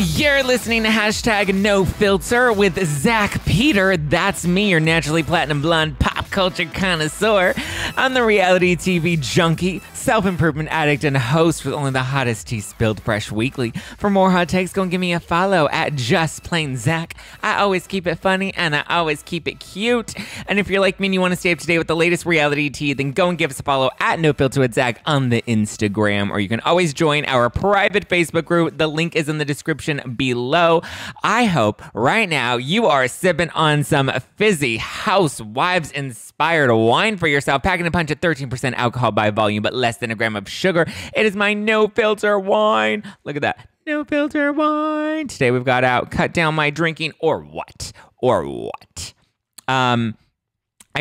You're listening to Hashtag No Filter with Zach Peter. That's me, your naturally platinum blonde pop culture connoisseur. I'm the reality TV junkie, self-improvement addict, and host with only the hottest tea spilled fresh weekly. For more hot takes, go and give me a follow at Just Plain Zach. I always keep it funny, and I always keep it cute. And if you're like me and you want to stay up to date with the latest reality tea, then go and give us a follow at NoFilterWithZack on the Instagram. Or you can always join our private Facebook group. The link is in the description below. I hope right now you are sipping on some fizzy housewives inspired wine for yourself, packing a punch at 13% alcohol by volume, but less than a gram of sugar. It is my No Filter Wine. Look at that. No Filter Wine. Today we've got out, cut down my drinking or what? Or what? I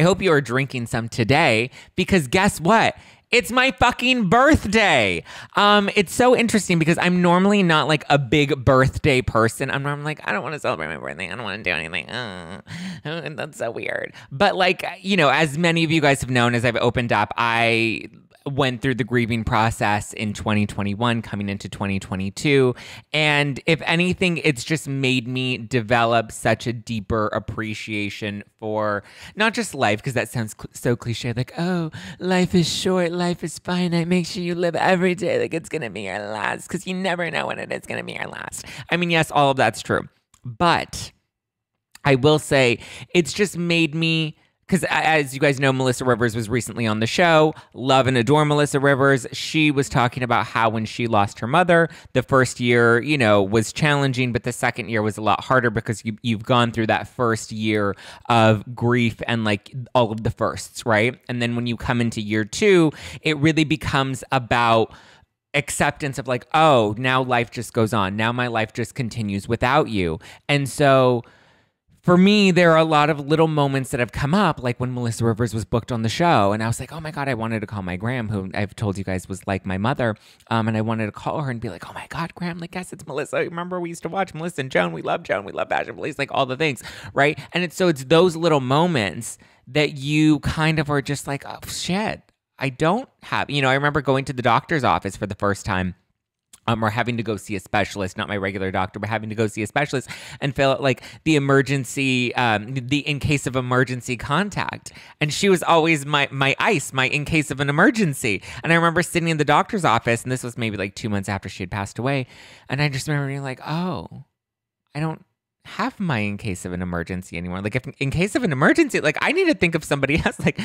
hope you are drinking some today, because guess what? It's my fucking birthday. It's so interesting because I'm normally not like a big birthday person. I'm like, I don't want to celebrate my birthday. I don't want to do anything. That's so weird. But like, you know, as many of you guys have known, as I've opened up, I went through the grieving process in 2021 coming into 2022. And if anything, it's just made me develop such a deeper appreciation for not just life, because that sounds so cliche, like, oh, life is short, life is finite, make sure you live every day like it's going to be your last, because you never know when it is going to be your last. I mean, yes, all of that's true. But I will say it's just made me, because as you guys know, Melissa Rivers was recently on the show. Love and adore Melissa Rivers. She was talking about how when she lost her mother, the first year, you know, was challenging, but the second year was a lot harder because you've gone through that first year of grief and like all of the firsts, right? And then when you come into year two, it really becomes about acceptance of like, oh, now life just goes on. Now my life just continues without you. And so for me, there are a lot of little moments that have come up, like when Melissa Rivers was booked on the show, and I was like, oh my God, I wanted to call my Graham, who I've told you guys was like my mother, and I wanted to call her and be like, oh my God, Graham, like, yes, it's Melissa. Remember, we used to watch Melissa and Joan, we love Fashion Police, like all the things, right? And it's, so it's those little moments that you kind of are just like, oh shit, I don't have, you know, I remember going to the doctor's office for the first time, or having to go see a specialist, not my regular doctor, but having to go see a specialist and fill out like the emergency, the in case of emergency contact. And she was always my ICE, my in case of an emergency. And I remember sitting in the doctor's office, and this was maybe like 2 months after she had passed away. And I just remember being like, oh, I don't have my in case of an emergency anymore. Like if in case of an emergency, like I need to think of somebody else, like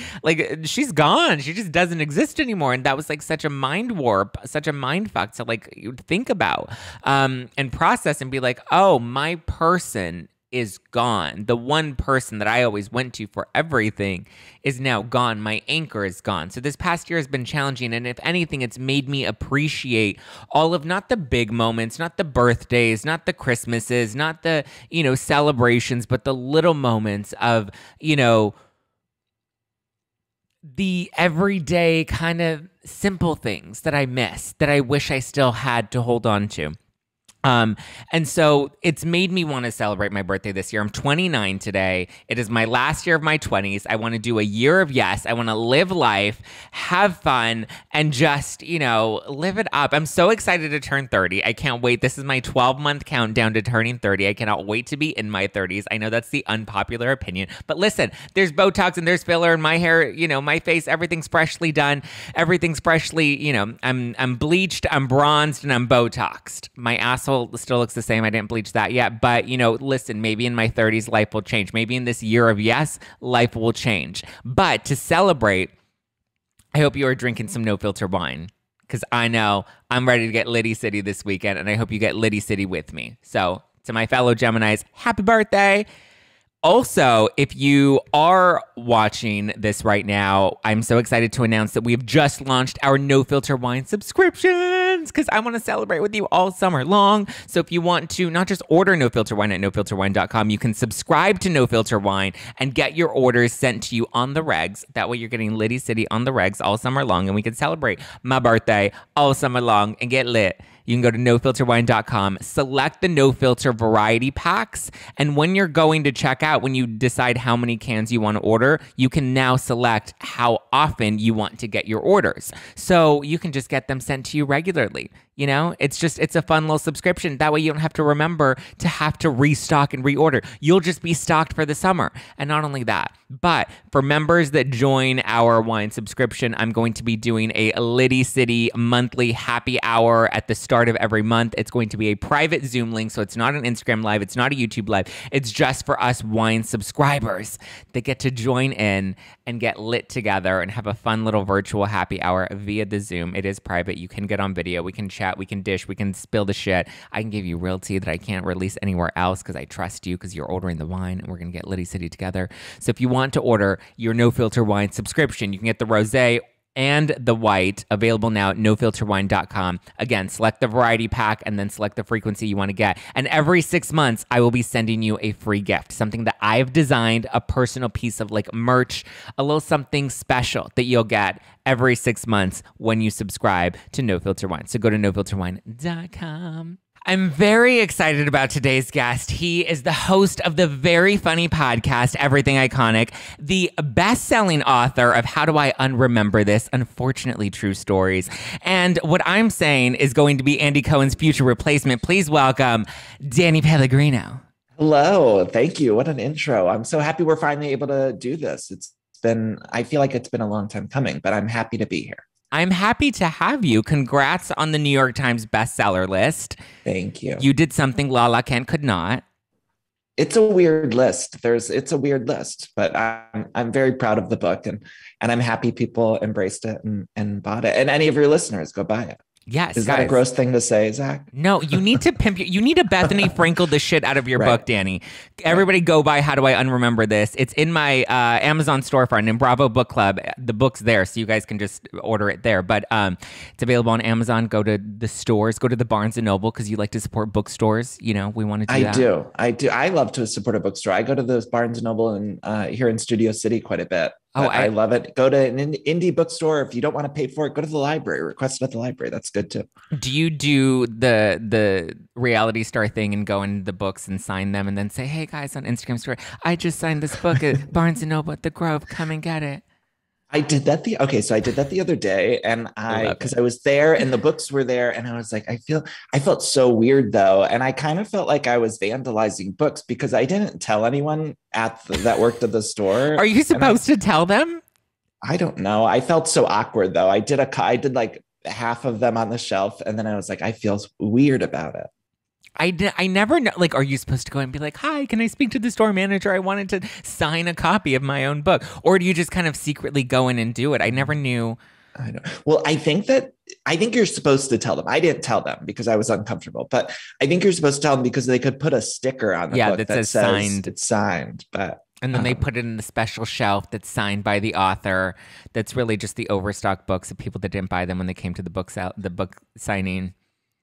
she's gone. She just doesn't exist anymore. And that was like such a mind warp, such a mind fuck to like think about and process and be like, oh, my person is gone. The one person that I always went to for everything is now gone. My anchor is gone. So this past year has been challenging. And if anything, it's made me appreciate all of, not the big moments, not the birthdays, not the Christmases, not the, you know, celebrations, but the little moments of, you know, the everyday kind of simple things that I miss, that I wish I still had to hold on to. And so it's made me want to celebrate my birthday this year. I'm 29 today. It is my last year of my 20s. I want to do a year of yes. I want to live life, have fun, and just, you know, live it up. I'm so excited to turn 30. I can't wait. This is my 12-month countdown to turning 30. I cannot wait to be in my 30s. I know that's the unpopular opinion, but listen, there's Botox and there's filler and my hair, you know, my face, everything's freshly done. Everything's freshly, you know, I'm bleached, I'm bronzed, and I'm Botoxed. My asshole still looks the same. I didn't bleach that yet. But, you know, listen, maybe in my 30s, life will change. Maybe in this year of yes, life will change. But to celebrate, I hope you are drinking some No Filter wine, because I know I'm ready to get Litty City this weekend, and I hope you get Litty City with me. So to my fellow Geminis, happy birthday. Also, if you are watching this right now, I'm so excited to announce that we have just launched our No Filter Wine subscriptions, because I want to celebrate with you all summer long. So if you want to not just order No Filter Wine at NoFilterWine.com, you can subscribe to No Filter Wine and get your orders sent to you on the regs. That way you're getting Litty City on the regs all summer long, and we can celebrate my birthday all summer long and get lit. you can go to NoFilterWine.com, select the No Filter variety packs, and when you're going to check out, when you decide how many cans you want to order, you can now select how often you want to get your orders. So you can just get them sent to you regularly. You know, it's just, it's a fun little subscription. That way you don't have to remember to have to restock and reorder. You'll just be stocked for the summer. And not only that, but for members that join our wine subscription, I'm going to be doing a Litty City monthly happy hour at the start of every month. It's going to be a private Zoom link. So it's not an Instagram live. It's not a YouTube live. It's just for us wine subscribers that get to join in and get lit together and have a fun little virtual happy hour via the Zoom. It is private. You can get on video. We can chat, we can dish, we can spill the shit. I can give you real tea that I can't release anywhere else because I trust you because you're ordering the wine and we're going to get Litty City together. So if you want to order your No Filter Wine subscription, you can get the rosé and the white available now at NoFilterWine.com. Again, select the variety pack and then select the frequency you want to get. And every 6 months, I will be sending you a free gift, something that I've designed, a personal piece of like merch, a little something special that you'll get every 6 months when you subscribe to No Filter Wine. So go to NoFilterWine.com. I'm very excited about today's guest. He is the host of the very funny podcast, Everything Iconic, the best-selling author of How Do I Unremember This? Unfortunately, True Stories. And what I'm saying is going to be Andy Cohen's future replacement. Please welcome Danny Pellegrino. Hello. Thank you. What an intro. I'm so happy we're finally able to do this. It's been, I feel like it's been a long time coming, but I'm happy to be here. I'm happy to have you. Congrats on the New York Times bestseller list. Thank you. You did something Lala Kent could not. It's a weird list. It's a weird list, but I'm very proud of the book and I'm happy people embraced it and bought it. And any of your listeners, go buy it. Yes. Is that a gross thing to say, Zach? No, you need to pimp. You need to Bethenny Frankel the shit out of your book, Danny. Everybody go buy How Do I Unremember This? It's in my Amazon storefront in Bravo Book Club. The book's there, so you guys can just order it there. But it's available on Amazon. Go to the stores. Go to the Barnes & Noble because you like to support bookstores. You know, we want to do that. I do. I love to support a bookstore. I go to the Barnes & Noble and here in Studio City quite a bit. Oh, I love it. Go to an indie bookstore. If you don't want to pay for it, go to the library. Request it at the library. That's good, too. Do you do the reality star thing and go in the books and sign them and then say, hey, guys, on Instagram story, I just signed this book at Barnes & Noble at the Grove. Come and get it. I did that. So I did that the other day and because I was there and the books were there and I was like, I felt so weird though. And I kind of felt like I was vandalizing books because I didn't tell anyone that worked at the store. Are you supposed to tell them? I don't know. I felt so awkward though. I did like half of them on the shelf. And then I was like, I feel weird about it. I never know, like, are you supposed to go and be like, hi, can I speak to the store manager? I wanted to sign a copy of my own book. Or do you just kind of secretly go in and do it? I never knew. I know. Well, I think you're supposed to tell them. I didn't tell them because I was uncomfortable, but I think you're supposed to tell them because they could put a sticker on the book that says signed. It's signed, but... And then they put it in the special shelf that's signed by the author. That's really just the overstock books of people that didn't buy them when they came to the book signing.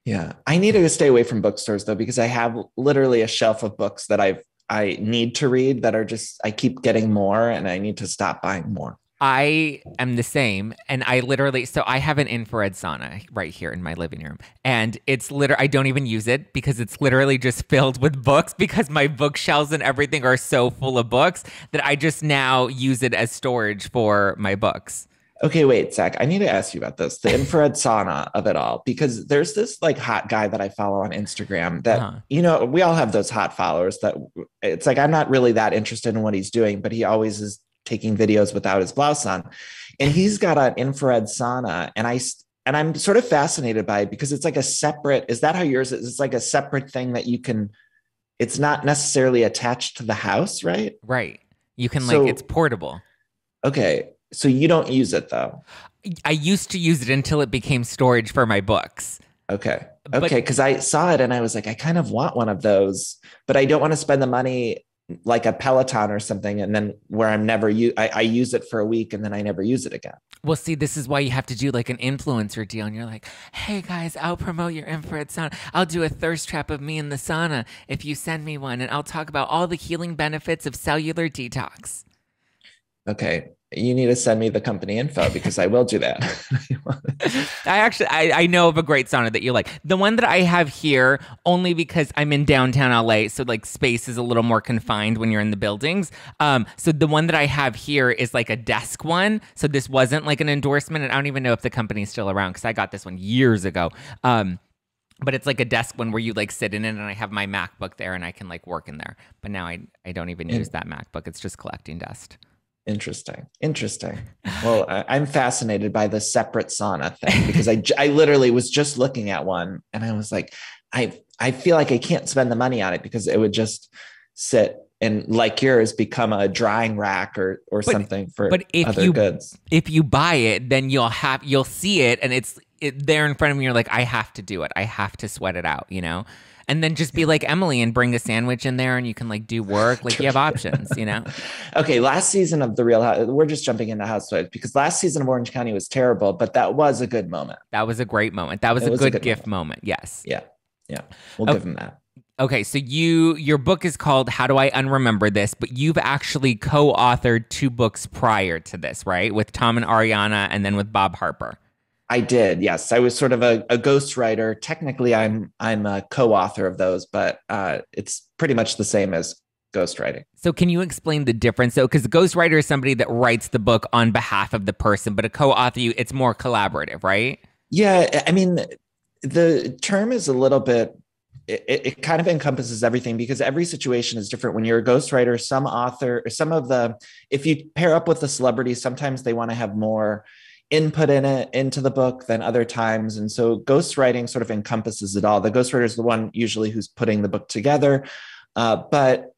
Yeah, I need to stay away from bookstores, though, because I have literally a shelf of books that I need to read that are just, I keep getting more and I need to stop buying more. I am the same. And I literally, so I have an infrared sauna right here in my living room. And it's I don't even use it because it's literally just filled with books because my bookshelves and everything are so full of books that I just now use it as storage for my books. Okay, wait, Zach, I need to ask you about this, the infrared sauna of it all, because there's this like hot guy that I follow on Instagram that, you know, we all have those hot followers that it's like, I'm not really that interested in what he's doing, but he always is taking videos without his blouse on. And he's got an infrared sauna and I'm sort of fascinated by it because it's like a separate, is that how yours is? It's like a separate thing that you can, it's not necessarily attached to the house, right? Right. You can it's portable. Okay. So you don't use it, though? I used to use it until it became storage for my books. Okay. Okay, because I saw it and I was like, I kind of want one of those, but I don't want to spend the money like a Peloton or something and then where I'm never I use it for a week and then I never use it again. Well, see, this is why you have to do like an influencer deal and you're like, hey guys, I'll promote your infrared sauna. I'll do a thirst trap of me in the sauna if you send me one and I'll talk about all the healing benefits of cellular detox. Okay. you need to send me the company info because I will do that. I know of a great sauna that you like. The one that I have here, only because I'm in downtown LA, so like space is a little more confined when you're in the buildings. So the one that I have here is like a desk one. So this wasn't like an endorsement, and I don't even know if the company's still around because I got this one years ago. But it's like a desk one where you like sit in it, and I have my MacBook there and I can like work in there. But now I don't even use that MacBook. It's just collecting dust. Interesting. Interesting. Well, I'm fascinated by the separate sauna thing because I literally was just looking at one and I was like, I feel like I can't spend the money on it because it would just sit and like yours become a drying rack or something for other goods. If you buy it, then you'll see it and it's there in front of me. You're like, I have to do it. I have to sweat it out, you know? And then just be like Emily and bring a sandwich in there and you can like do work. Like you have options, you know? Okay. Last season of the Real House, we're just jumping into Housewives because last season of Orange County was terrible, but that was a good moment. That was a great moment. That was a good gift moment. Yes. Yeah. Yeah. We'll give them that. Okay. So your book is called How Do I Unremember This? But you've actually co-authored two books prior to this, right? With Tom and Ariana and then with Bob Harper. I did. Yes. I was sort of a ghostwriter. Technically, I'm a co-author of those, but it's pretty much the same as ghostwriting. So can you explain the difference? So because the ghostwriter is somebody that writes the book on behalf of the person, but a co-author, it's more collaborative, right? Yeah. I mean, the term is a little bit, it kind of encompasses everything because every situation is different. When you're a ghostwriter, some author, or some of the, if you pair up with a celebrity, sometimes they want to have more input into the book than other times. And so ghostwriting sort of encompasses it all. The ghostwriter is the one usually who's putting the book together. But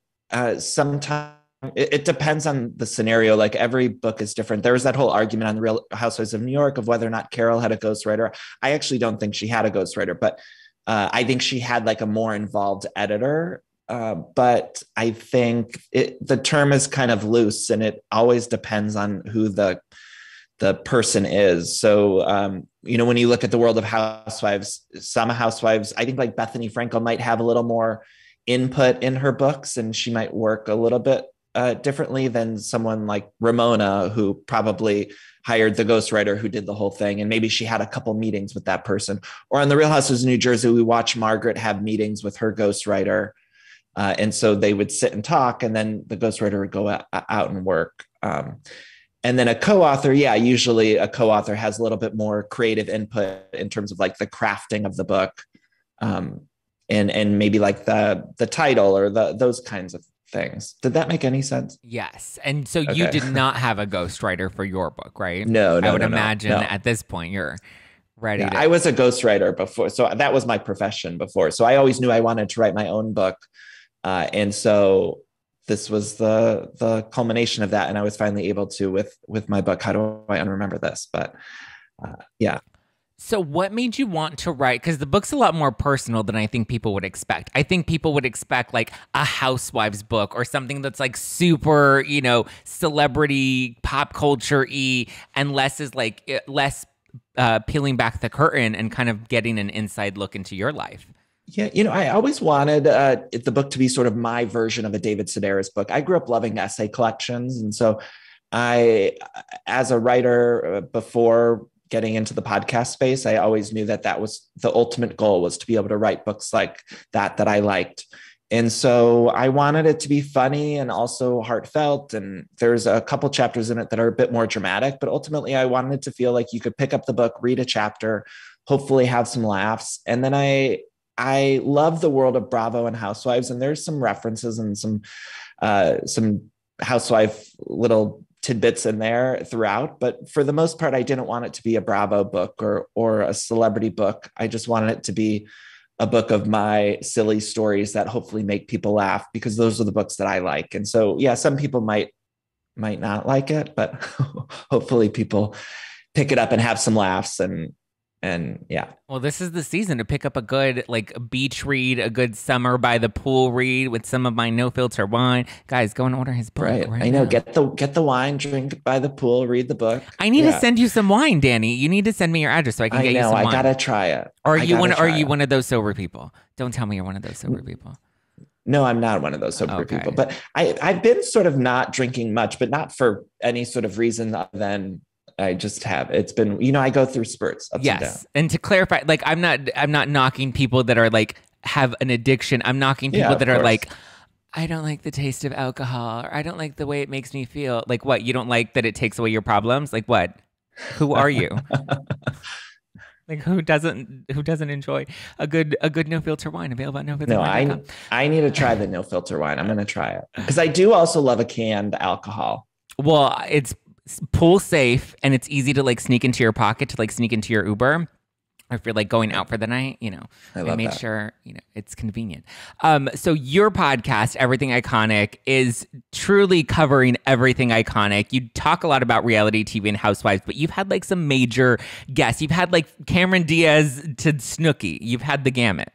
sometimes it depends on the scenario. Like every book is different. There was that whole argument on the Real Housewives of New York of whether or not Carol had a ghostwriter. I actually don't think she had a ghostwriter, but I think she had like a more involved editor. But I think the term is kind of loose and it always depends on who the person is. So, you know, when you look at the world of housewives, some housewives, I think like Bethenny Frankel might have a little more input in her books and she might work a little bit differently than someone like Ramona, who probably hired the ghostwriter who did the whole thing. And maybe she had a couple meetings with that person. Or on the Real Housewives of New Jersey, we watch Margaret have meetings with her ghostwriter. And so they would sit and talk and then the ghostwriter would go out and work. And then a co-author, yeah, usually a co-author has a little bit more creative input in terms of like the crafting of the book, and maybe like the title or those kinds of things. Did that make any sense? Yes. And so okay. You did not have a ghostwriter for your book, right? No. I would imagine at this point you're ready. Yeah, I was a ghostwriter before, so that was my profession before. So I always knew I wanted to write my own book, and so this was the culmination of that. And I was finally able to, with my book, How Do I Unremember This? But yeah. So what made you want to write? Because the book's a lot more personal than I think people would expect. I think people would expect like a housewives book or something that's like super, you know, celebrity pop culture-y, and less is like less peeling back the curtain and kind of getting an inside look into your life. Yeah, you know, I always wanted the book to be sort of my version of a David Sedaris book. I grew up loving essay collections. And so I, as a writer, before getting into the podcast space, I always knew that was the ultimate goal, was to be able to write books like that I liked. And so I wanted it to be funny and also heartfelt. And there's a couple chapters in it that are a bit more dramatic, but ultimately I wanted it to feel like you could pick up the book, read a chapter, hopefully have some laughs. And then I love the world of Bravo and Housewives, and there's some references and some housewife little tidbits in there throughout. But for the most part, I didn't want it to be a Bravo book or a celebrity book. I just wanted it to be a book of my silly stories that hopefully make people laugh, because those are the books that I like. And so, yeah, some people might not like it, but hopefully people pick it up and have some laughs and yeah. Well, this is the season to pick up a good like beach read, a good summer by the pool read with some of my No Filter wine. Guys, go and order his book. Right I know. Now. Get the wine, drink by the pool, read the book. I need to send you some wine, Danny. You need to send me your address so I can get you some wine. I gotta try it. Are you one of those sober people? Don't tell me you're one of those sober people. No, I'm not one of those sober people, but I've been sort of not drinking much, but not for any sort of reason other than I just have. It's been, you know, I go through spurts. Ups and downs. And to clarify, like, I'm not knocking people that are like, have an addiction. I'm knocking people that are like, I don't like the taste of alcohol, or I don't like the way it makes me feel. Like what? You don't like that it takes away your problems? Like what? Who are you? Like who doesn't enjoy a good no filter wine available at NoFilterWine.com? No, I need to try the no filter wine. I'm going to try it because I do also love a canned alcohol. Well, it's pool safe and it's easy to like sneak into your pocket, to like sneak into your Uber. If you're like going out for the night, you know, I made sure, you know, it's convenient. So your podcast, Everything Iconic, is truly covering everything iconic. You talk a lot about reality TV and housewives, but you've had like some major guests. You've had like Cameron Diaz to Snooki. You've had the gamut.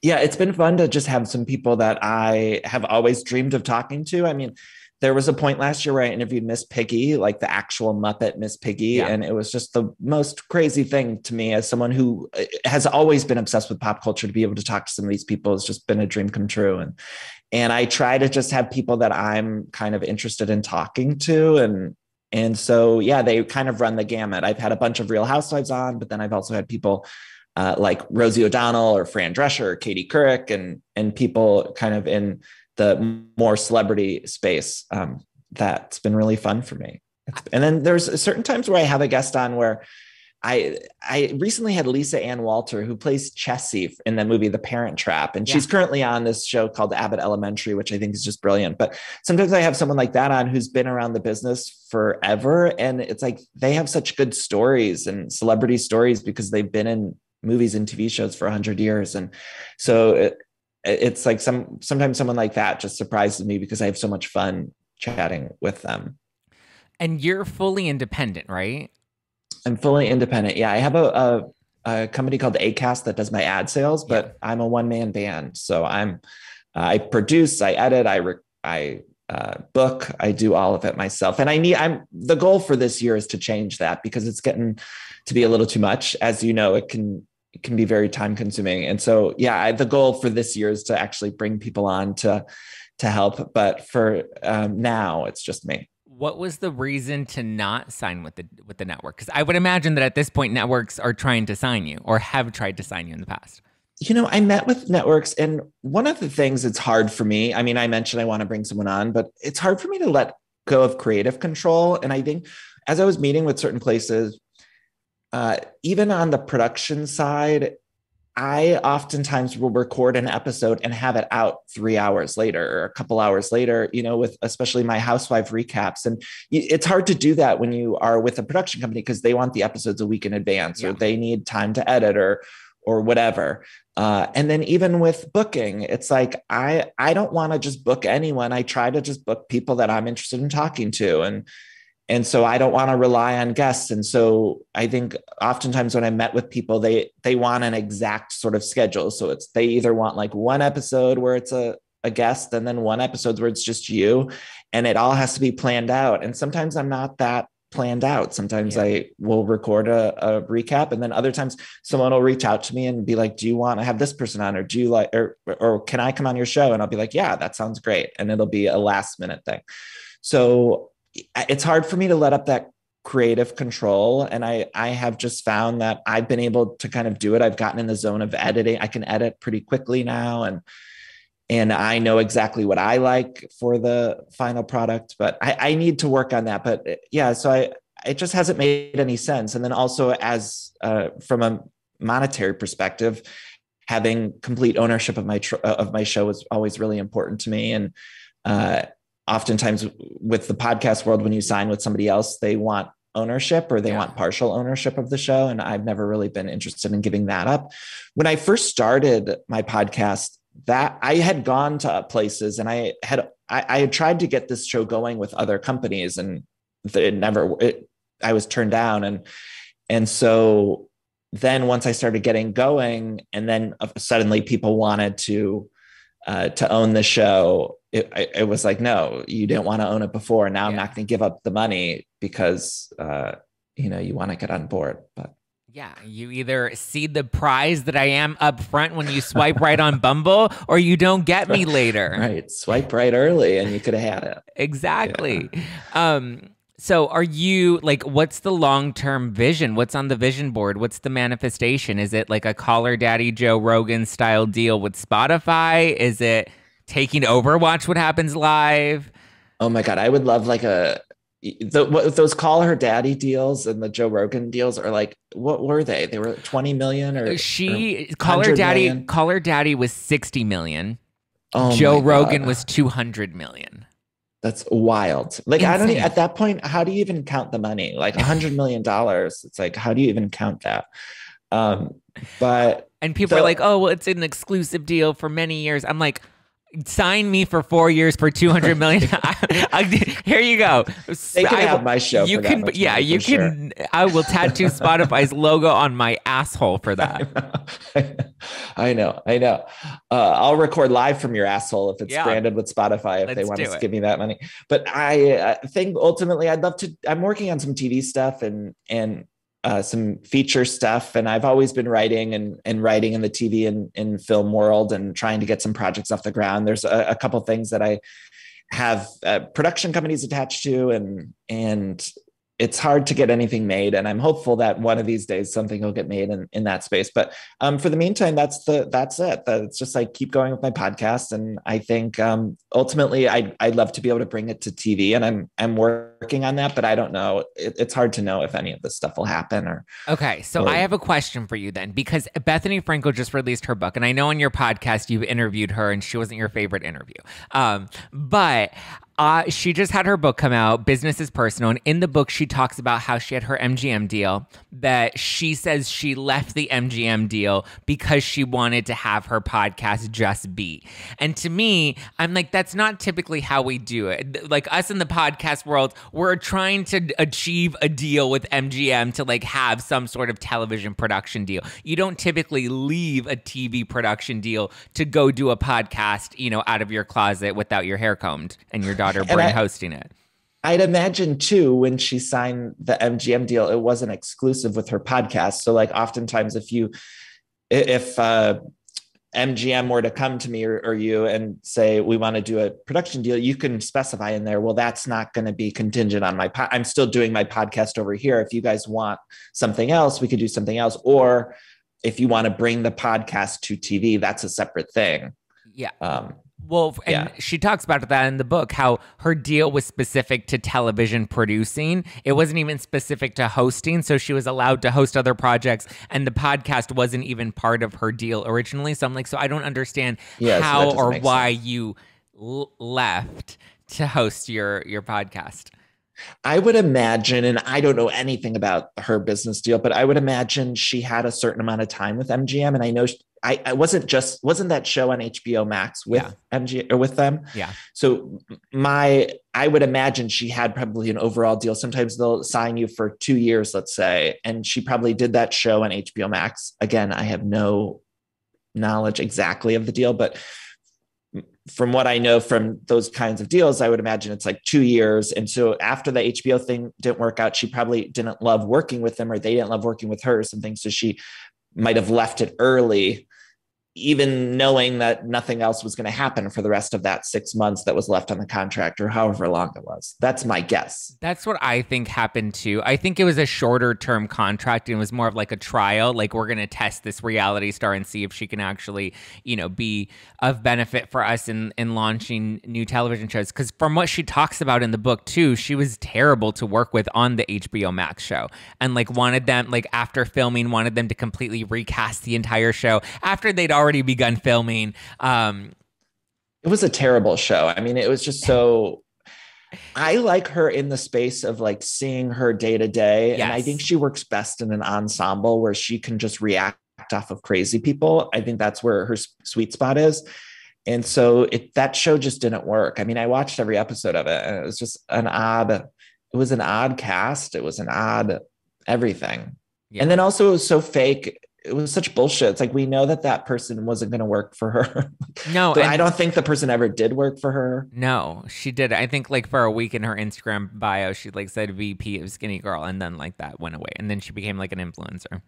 Yeah, it's been fun to just have some people that I have always dreamed of talking to. I mean, there was a point last year where I interviewed Miss Piggy, like the actual Muppet Miss Piggy. Yeah. And it was just the most crazy thing to me as someone who has always been obsessed with pop culture. To be able to talk to some of these people has just been a dream come true. And I try to just have people that I'm kind of interested in talking to. And so, yeah, they kind of run the gamut. I've had a bunch of Real Housewives on, but then I've also had people like Rosie O'Donnell or Fran Drescher or Katie Couric and people kind of in the more celebrity space. That's been really fun for me. And then there's certain times where I have a guest on where I recently had Lisa Ann Walter, who plays Chessie in the movie The Parent Trap. And she's currently on this show called Abbott Elementary, which I think is just brilliant. But sometimes I have someone like that on who's been around the business forever. And it's like, they have such good stories and celebrity stories because they've been in movies and TV shows for 100 years. And so it's like sometimes someone like that just surprises me because I have so much fun chatting with them. And you're fully independent, right? I'm fully independent. Yeah. I have a company called Acast that does my ad sales, but I'm a one-man band. So I produce, I edit, I book, I do all of it myself. And the goal for this year is to change that because it's getting to be a little too much. As you know, it can be very time consuming. And so, yeah, the goal for this year is to actually bring people on to help. But for now, it's just me. What was the reason to not sign with the network? Because I would imagine that at this point, networks are trying to sign you or have tried to sign you in the past. You know, I met with networks, and one of the things that's hard for me, I mean, I mentioned I want to bring someone on, but it's hard for me to let go of creative control. And I think as I was meeting with certain places, even on the production side, I oftentimes will record an episode and have it out 3 hours later or a couple hours later, you know, with especially my housewife recaps. And it's hard to do that when you are with a production company because they want the episodes a week in advance or they need time to edit or whatever. And then even with booking, it's like, I don't want to just book anyone. I try to just book people that I'm interested in talking to. And so I don't want to rely on guests. And so I think oftentimes when I met with people, they want an exact sort of schedule. So it's, they either want like one episode where it's a guest and then one episode where it's just you, and it all has to be planned out. And sometimes I'm not that planned out. Sometimes I will record a recap, and then other times someone will reach out to me and be like, do you want to have this person on, or do you like, or can I come on your show? And I'll be like, yeah, that sounds great. And it'll be a last minute thing. So it's hard for me to let up that creative control. And I have just found that I've been able to kind of do it. I've gotten in the zone of editing. I can edit pretty quickly now. And I know exactly what I like for the final product, but I need to work on that. But yeah, so it just hasn't made any sense. And then also as from a monetary perspective, having complete ownership of my show was always really important to me. And, oftentimes with the podcast world, when you sign with somebody else, they want ownership or they want partial ownership of the show. And I've never really been interested in giving that up. When I first started my podcast, that I had gone to places and I had tried to get this show going with other companies, and I was turned down. And so then once I started getting going, and then suddenly people wanted to own the show, it was like, no, you didn't want to own it before. And now I'm not going to give up the money because, you know, you want to get on board. But Yeah, you either see the prize that I am up front when you swipe right on Bumble, or you don't get me later. Right, swipe right early and you could have had it. Exactly. Yeah. So are you, like, what's the long-term vision? What's on the vision board? What's the manifestation? Is it like a Caller Daddy Joe Rogan style deal with Spotify? Is it taking over Watch What Happens Live? Oh my God, I would love like a... those Call Her Daddy deals and the Joe Rogan deals are like, what were they? They were 20 million or Call Her Daddy. Call Her Daddy was 60 million. Oh, Joe Rogan was 200 million. That's wild. Like, insane. I don't, at that point, how do you even count the money? Like $100 million. It's like, how do you even count that? But and people are like, oh, well, it's an exclusive deal for many years. I'm like, sign me for 4 years for $200 million. Here you go. They can have my show. You can, yeah, you can. Sure. I will tattoo Spotify's logo on my asshole for that. I know. I'll record live from your asshole if it's branded with Spotify. If they want to give me that money, but I think ultimately I'd love to. I'm working on some TV stuff and some feature stuff. And I've always been writing and writing in the TV and film world and trying to get some projects off the ground. There's a couple things that I have production companies attached to, and it's hard to get anything made. And I'm hopeful that one of these days something will get made in that space. But for the meantime, that's it. It's just like, keep going with my podcast. And I think ultimately I'd love to be able to bring it to TV, and I'm working on that, but I don't know. It's hard to know if any of this stuff will happen or. Okay. So I have a question for you then, because Bethenny Frankel just released her book, and I know on your podcast, you've interviewed her and she wasn't your favorite interview. But she just had her book come out, Business is Personal. And in the book, she talks about how she had her MGM deal, that she says she left the MGM deal because she wanted to have her podcast just be. And to me, I'm like, that's not typically how we do it. Like, us in the podcast world, we're trying to achieve a deal with MGM to like have some sort of television production deal. You don't typically leave a TV production deal to go do a podcast, you know, out of your closet without your hair combed and your dog. And hosting it. I'd imagine too, when she signed the MGM deal, it wasn't exclusive with her podcast. So like, oftentimes if MGM were to come to me or you and say, we want to do a production deal, you can specify in there, well, that's not going to be contingent on my I'm still doing my podcast over here. If you guys want something else, we could do something else. Or if you want to bring the podcast to TV, that's a separate thing. Yeah. Well, and she talks about that in the book, how her deal was specific to television producing. It wasn't even specific to hosting. So she was allowed to host other projects, and the podcast wasn't even part of her deal originally. So I'm like, so I don't understand how or why you left to host your podcast. I would imagine, and I don't know anything about her business deal, but I would imagine she had a certain amount of time with MGM. And I know I wasn't that show on HBO Max with MGM or with them. Yeah. So I would imagine she had probably an overall deal. Sometimes they'll sign you for 2 years, let's say. And she probably did that show on HBO Max. Again, I have no knowledge exactly of the deal, but from what I know from those kinds of deals, I would imagine it's like 2 years. And so after the HBO thing didn't work out, she probably didn't love working with them, or they didn't love working with her or something. So she might've left it early, even knowing that nothing else was going to happen for the rest of that 6 months that was left on the contract, or however long it was. That's my guess. That's what I think happened too. I think it was a shorter term contract, and it was more of like a trial. Like, we're going to test this reality star and see if she can actually, you know, be of benefit for us in launching new television shows. Because from what she talks about in the book too, she was terrible to work with on the HBO Max show, and like wanted them, like after filming, wanted them to completely recast the entire show after they'd already begun filming. It was a terrible show. I mean, it was just so... I like her in the space of like seeing her day to day. Yes. And I think she works best in an ensemble where she can just react off of crazy people. I think that's where her sweet spot is. And so that show just didn't work. I mean, I watched every episode of it, and it was just it was an odd cast. It was an odd everything. Yeah. And then also it was so fake. It was such bullshit. It's like, we know that person wasn't going to work for her. No. I don't think the person ever did work for her. No, she did. I think like for a week in her Instagram bio, she like said VP of Skinny Girl, and then like that went away, and then she became like an influencer.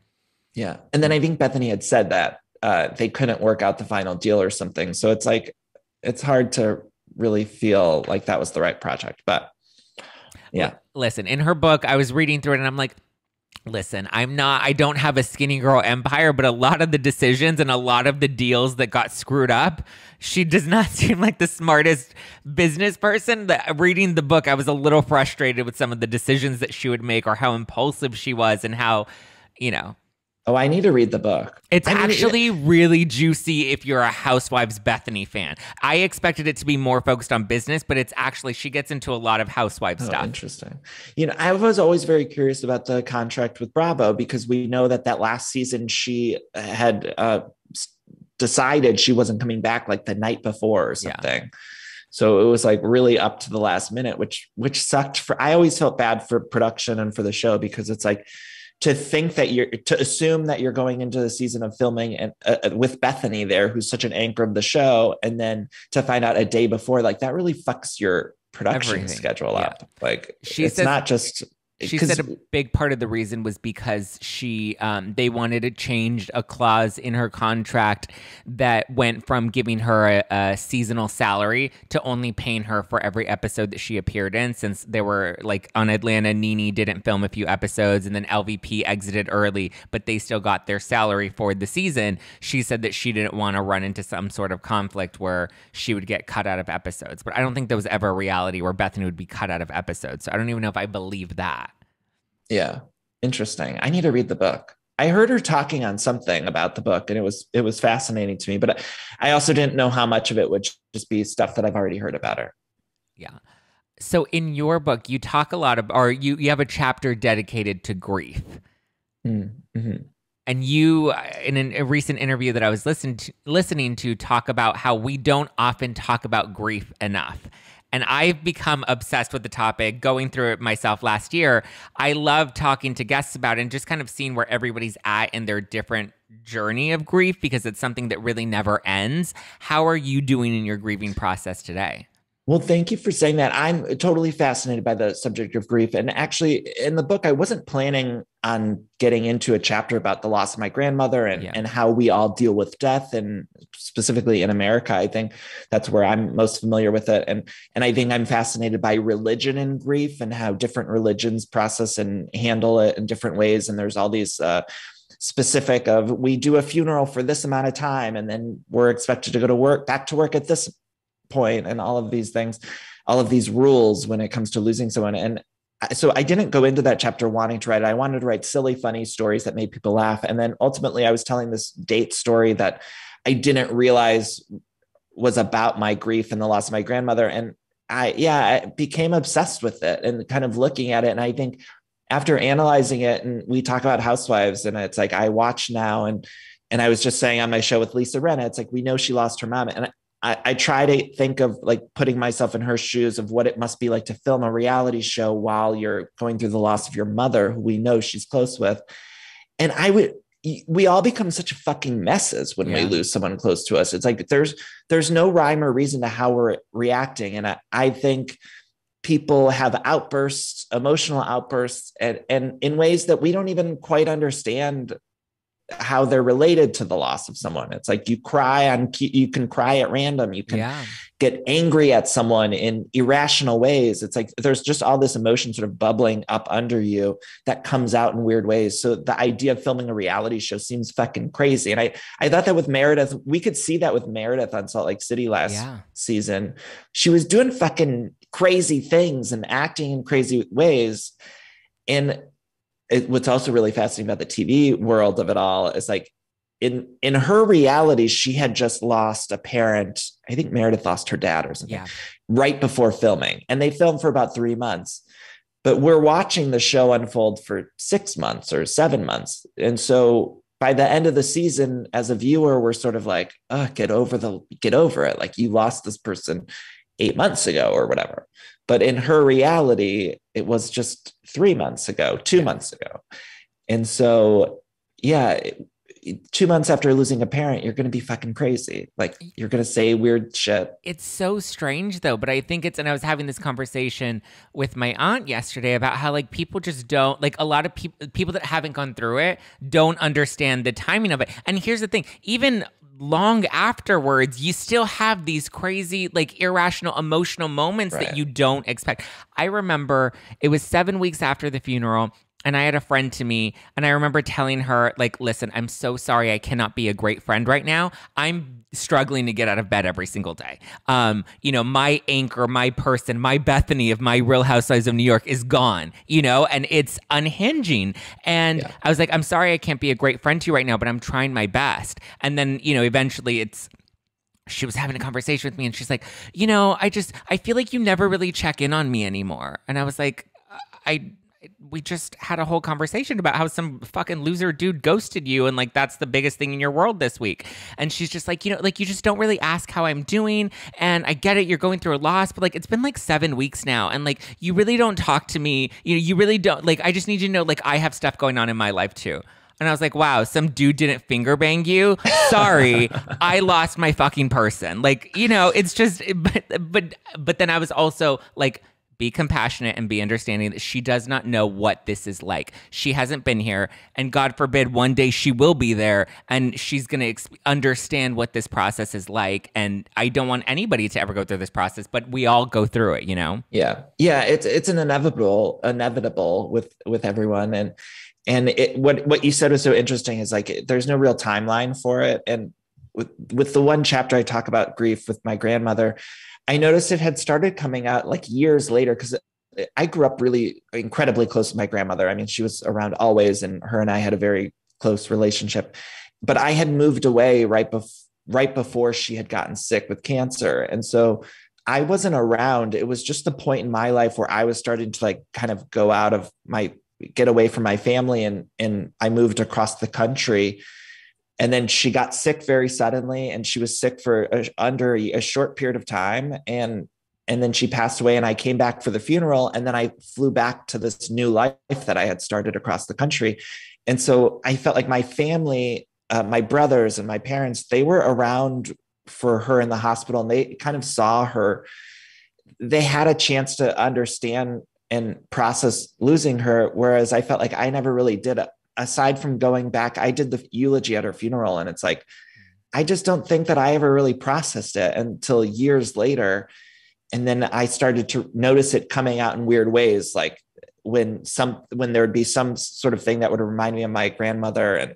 Yeah. And then I think Bethenny had said that they couldn't work out the final deal or something. So it's like, it's hard to really feel like that was the right project, but yeah. Listen, in her book, I was reading through it and I'm like, listen, I don't have a Skinny Girl empire, but a lot of the decisions and a lot of the deals that got screwed up, she does not seem like the smartest business person. Reading the book, I was a little frustrated with some of the decisions that she would make or how impulsive she was and how, you know. Oh, I need to read the book. It's actually really juicy if you're a Housewives Bethenny fan. I expected it to be more focused on business, but it's actually, she gets into a lot of housewife stuff. Interesting. You know, I was always very curious about the contract with Bravo because we know that last season she had decided she wasn't coming back like the night before or something. Yeah. So it was like really up to the last minute, which sucked for, I always felt bad for production and for the show because it's like, to think that to assume that you're going into the season of filming and with Bethenny there, who's such an anchor of the show, and then to find out a day before, like that really fucks your production schedule up. Like she said a big part of the reason was because she, they wanted to change a clause in her contract that went from giving her a seasonal salary to only paying her for every episode that she appeared in. Since there were like on Atlanta, Nene didn't film a few episodes and then LVP exited early, but they still got their salary for the season. She said that she didn't want to run into some sort of conflict where she would get cut out of episodes. But I don't think there was ever a reality where Bethenny would be cut out of episodes. So I don't even know if I believe that. Yeah. Interesting. I need to read the book. I heard her talking on something about the book and it was fascinating to me, but I also didn't know how much of it would just be stuff that I've already heard about her. Yeah. So in your book, you talk a lot about, or you have a chapter dedicated to grief. Mm-hmm. And you, in a recent interview that I was listening to, talk about how we don't often talk about grief enough. And I've become obsessed with the topic, going through it myself last year. I love talking to guests about it and just kind of seeing where everybody's at in their different journey of grief because it's something that really never ends. How are you doing in your grieving process today? Well, thank you for saying that. I'm totally fascinated by the subject of grief. And actually, in the book, I wasn't planning on getting into a chapter about the loss of my grandmother and how we all deal with death. And specifically in America, I think that's where I'm most familiar with it. And I think I'm fascinated by religion and grief and how different religions process and handle it in different ways. And there's all these specific of, we do a funeral for this amount of time, and then we're expected to go to work, back to work at this point, and all of these things, all of these rules when it comes to losing someone. And so I didn't go into that chapter wanting to write it. I wanted to write silly, funny stories that made people laugh. And then ultimately I was telling this date story that I didn't realize was about my grief and the loss of my grandmother. And I became obsessed with it and kind of looking at it. And I think after analyzing it, and we talk about housewives and it's like, I watch now. And I was just saying on my show with Lisa Rinna, it's like, we know she lost her mom. And I try to think of like putting myself in her shoes of what it must be like to film a reality show while you're going through the loss of your mother, who we know she's close with. And we all become such fucking messes when we lose someone close to us. It's like, there's no rhyme or reason to how we're reacting. And I think people have outbursts, emotional outbursts, and in ways that we don't even quite understand how they're related to the loss of someone. It's like you can cry at random. You can get angry at someone in irrational ways. It's like, there's just all this emotion sort of bubbling up under you that comes out in weird ways. So the idea of filming a reality show seems fucking crazy. And I thought that with Meredith, we could see that with Meredith on Salt Lake City last season. She was doing fucking crazy things and acting in crazy ways. And what's also really fascinating about the TV world of it all is like in her reality, she had just lost a parent. I think Meredith lost her dad or something right before filming. And they filmed for about 3 months, but we're watching the show unfold for 6 months or 7 months. And so by the end of the season, as a viewer, we're sort of like, oh, get over it. Like you lost this person 8 months ago or whatever. But in her reality, it was just 3 months ago, 2 months ago. And so, 2 months after losing a parent, you're going to be fucking crazy. Like, you're going to say weird shit. It's so strange, though. But I think it's, and I was having this conversation with my aunt yesterday about how, like, people just don't, like, a lot of people that haven't gone through it don't understand the timing of it. And here's the thing, even long afterwards, you still have these crazy, like, irrational, emotional moments that you don't expect. I remember it was 7 weeks after the funeral, and I had a friend to me, and I remember telling her, like, listen, I'm so sorry I cannot be a great friend right now. I'm struggling to get out of bed every single day. You know, my anchor, my person, my Bethenny of my Real Housewives of New York is gone, you know, and it's unhinging. And I was like, I'm sorry I can't be a great friend to you right now, but I'm trying my best. And then, you know, eventually it's, she was having a conversation with me, and she's like, you know, I feel like you never really check in on me anymore. And I was like, we just had a whole conversation about how some fucking loser dude ghosted you. And, like, that's the biggest thing in your world this week. And she's just like, you know, like, you just don't really ask how I'm doing. And I get it. You're going through a loss, but, like, it's been like 7 weeks now. And, like, you really don't talk to me. You know, you really don't, like, I just need you to know, like, I have stuff going on in my life too. And I was like, wow, some dude didn't finger bang you. Sorry, I lost my fucking person. Like, you know, it's just, but then I was also like, be compassionate and be understanding that she does not know what this is like. She hasn't been here, and God forbid one day she will be there, and she's going to understand what this process is like. And I don't want anybody to ever go through this process, but we all go through it, you know? Yeah. Yeah. It's an inevitable with everyone. And what you said was so interesting is, like, there's no real timeline for it. And with the one chapter I talk about grief with my grandmother, I noticed it had started coming out like years later, because I grew up really incredibly close to my grandmother. I mean, she was around always, and her and I had a very close relationship. But I had moved away right before she had gotten sick with cancer. And so I wasn't around. It was just the point in my life where I was starting to, like, kind of get away from my family, and I moved across the country. And then she got sick very suddenly, and she was sick for under a short period of time. And then she passed away, and I came back for the funeral. And then I flew back to this new life that I had started across the country. And so I felt like my family, my brothers and my parents, they were around for her in the hospital, and they kind of saw her. They had a chance to understand and process losing her. Whereas I felt like I never really did it. Aside from going back, I did the eulogy at her funeral, and it's like, I just don't think that I ever really processed it until years later. And then I started to notice it coming out in weird ways, like when there would be some sort of thing that would remind me of my grandmother, and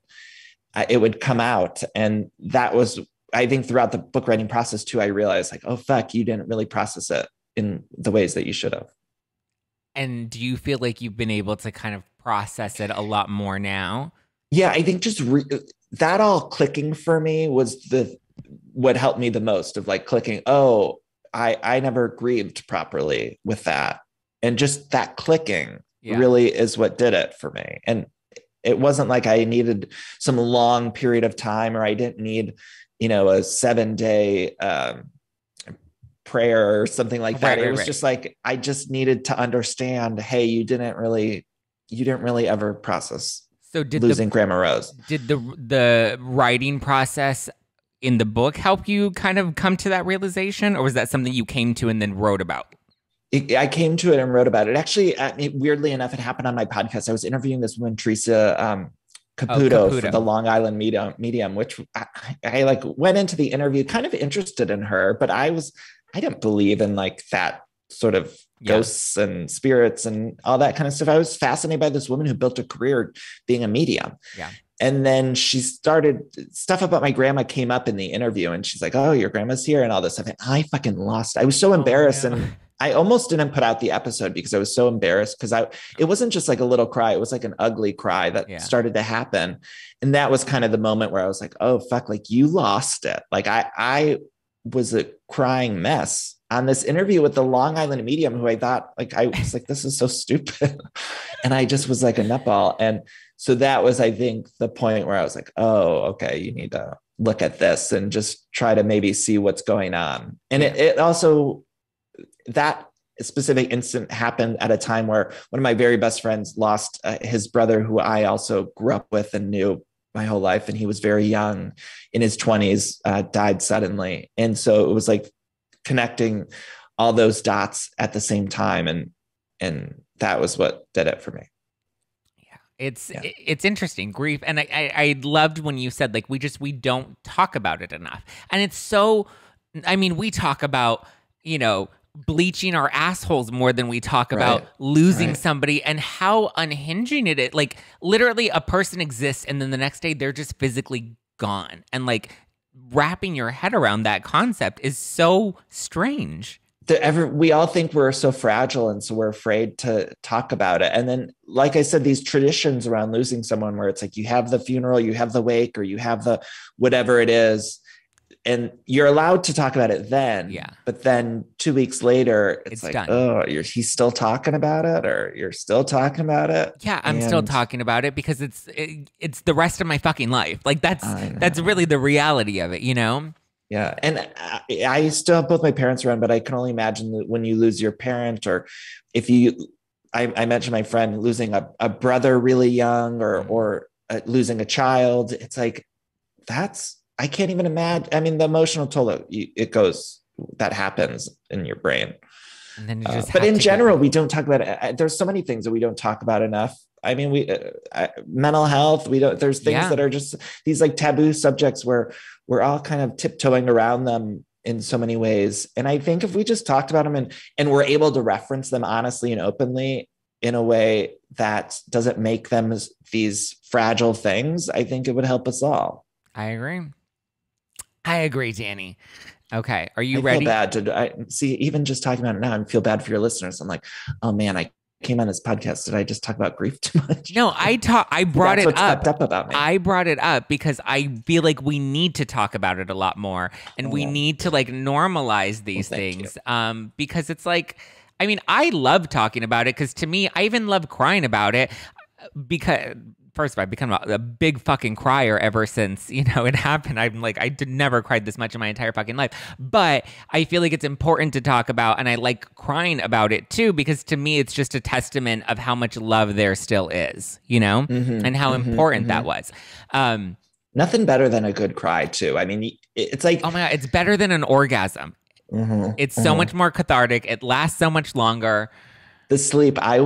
it would come out. And that was, I think, throughout the book writing process too, I realized, like, oh fuck, you didn't really process it in the ways that you should have. And do you feel like you've been able to kind of process it a lot more now? Yeah, I think just that all clicking for me was what helped me the most, of like clicking, oh, I never grieved properly with that. And just that clicking really is what did it for me. And it wasn't like I needed some long period of time, or I didn't need, you know, a 7-day, prayer or something like that. It was just like, I just needed to understand, hey, you didn't really ever process. So did losing Grandma Rose. Did the writing process in the book help you kind of come to that realization, or was that something you came to and then wrote about? I came to it and wrote about it. Actually, weirdly enough, it happened on my podcast. I was interviewing this woman, Teresa Caputo, for the Long Island Medium, which I like went into the interview kind of interested in her, but I didn't believe in like that sort of ghosts and spirits and all that kind of stuff. I was fascinated by this woman who built a career being a medium. Yeah. And then she started, stuff about my grandma came up in the interview, and she's like, oh, your grandma's here and all this stuff. And I fucking lost. I was so embarrassed. And I almost didn't put out the episode because I was so embarrassed, because it wasn't just like a little cry. It was like an ugly cry that started to happen. And that was kind of the moment where I was like, oh fuck, like you lost it. Like I was a crying mess on this interview with the Long Island Medium, who I thought, like, I was like, this is so stupid. And I just was like a nutball. And so that was, I think, the point where I was like, oh, okay, you need to look at this and just try to maybe see what's going on. And it also, that specific incident happened at a time where one of my very best friends lost his brother, who I also grew up with and knew my whole life. And he was very young, in his 20s, died suddenly. And so it was like connecting all those dots at the same time. And that was what did it for me. It's interesting, grief. And I loved when you said, like, we don't talk about it enough. And it's so, I mean, we talk about, you know, bleaching our assholes more than we talk about losing somebody, and how unhinging it is. Like, literally a person exists and then the next day they're just physically gone. And like wrapping your head around that concept is so strange. We all think we're so fragile, and so we're afraid to talk about it. And then, like I said, these traditions around losing someone, where it's like you have the funeral, you have the wake, or you have the whatever it is, and you're allowed to talk about it then. Yeah. But then 2 weeks later, it's like, done. Oh, he's still talking about it, or you're still talking about it. Yeah, I'm still talking about it because it's the rest of my fucking life. Like that's really the reality of it, you know. Yeah. And I still have both my parents around, but I can only imagine that when you lose your parent, or if you, I mentioned my friend losing a brother really young, or losing a child, it's like, I can't even imagine. I mean, the emotional toll that happens in your brain. And then but in general, we don't talk about it. There's so many things that we don't talk about enough. I mean, mental health, there's things that are just these like taboo subjects where we're all kind of tiptoeing around them in so many ways. And I think if we just talked about them and we're able to reference them honestly and openly in a way that doesn't make them these fragile things, I think it would help us all. I agree. I agree, Danny. Okay. Are you ready? I feel bad. See, even just talking about it now, I feel bad for your listeners. I'm like, oh man, I came on this podcast. Did I just talk about grief too much? No, I brought it up. That's what's fucked up about me. I brought it up because I feel like we need to talk about it a lot more, and we need to like normalize these things. Because it's like, I mean, I love talking about it, because to me, I even love crying about it, because first of all, I've become a big fucking crier ever since, you know, it happened. I'm like, I never cried this much in my entire fucking life. But I feel like it's important to talk about, and I like crying about it too, because to me, it's just a testament of how much love there still is, you know, and how important that was. Nothing better than a good cry too. I mean, it's like, oh my God, it's better than an orgasm. It's so much more cathartic. It lasts so much longer. The sleep, I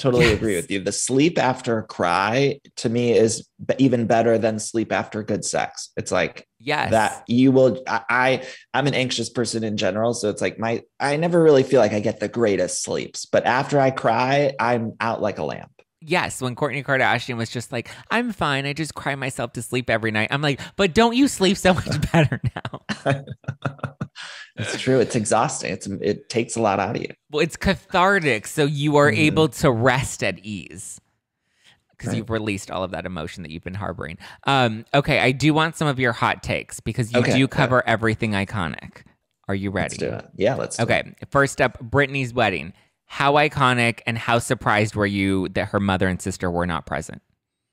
totally agree with you. The sleep after a cry to me is even better than sleep after good sex. It's like, that you will, I'm an anxious person in general. So it's like I never really feel like I get the greatest sleeps, but after I cry, I'm out like a lamp. Yes, when Kourtney Kardashian was just like, I'm fine, I just cry myself to sleep every night. I'm like, but don't you sleep so much better now? It's true. It's exhausting. It takes a lot out of you. Well, it's cathartic, so you are able to rest at ease because you've released all of that emotion that you've been harboring. Okay, I do want some of your hot takes, because you do cover everything iconic. Are you ready? Let's do it. Yeah, let's do it. Okay, first up, Britney's wedding. How iconic, and how surprised were you that her mother and sister were not present?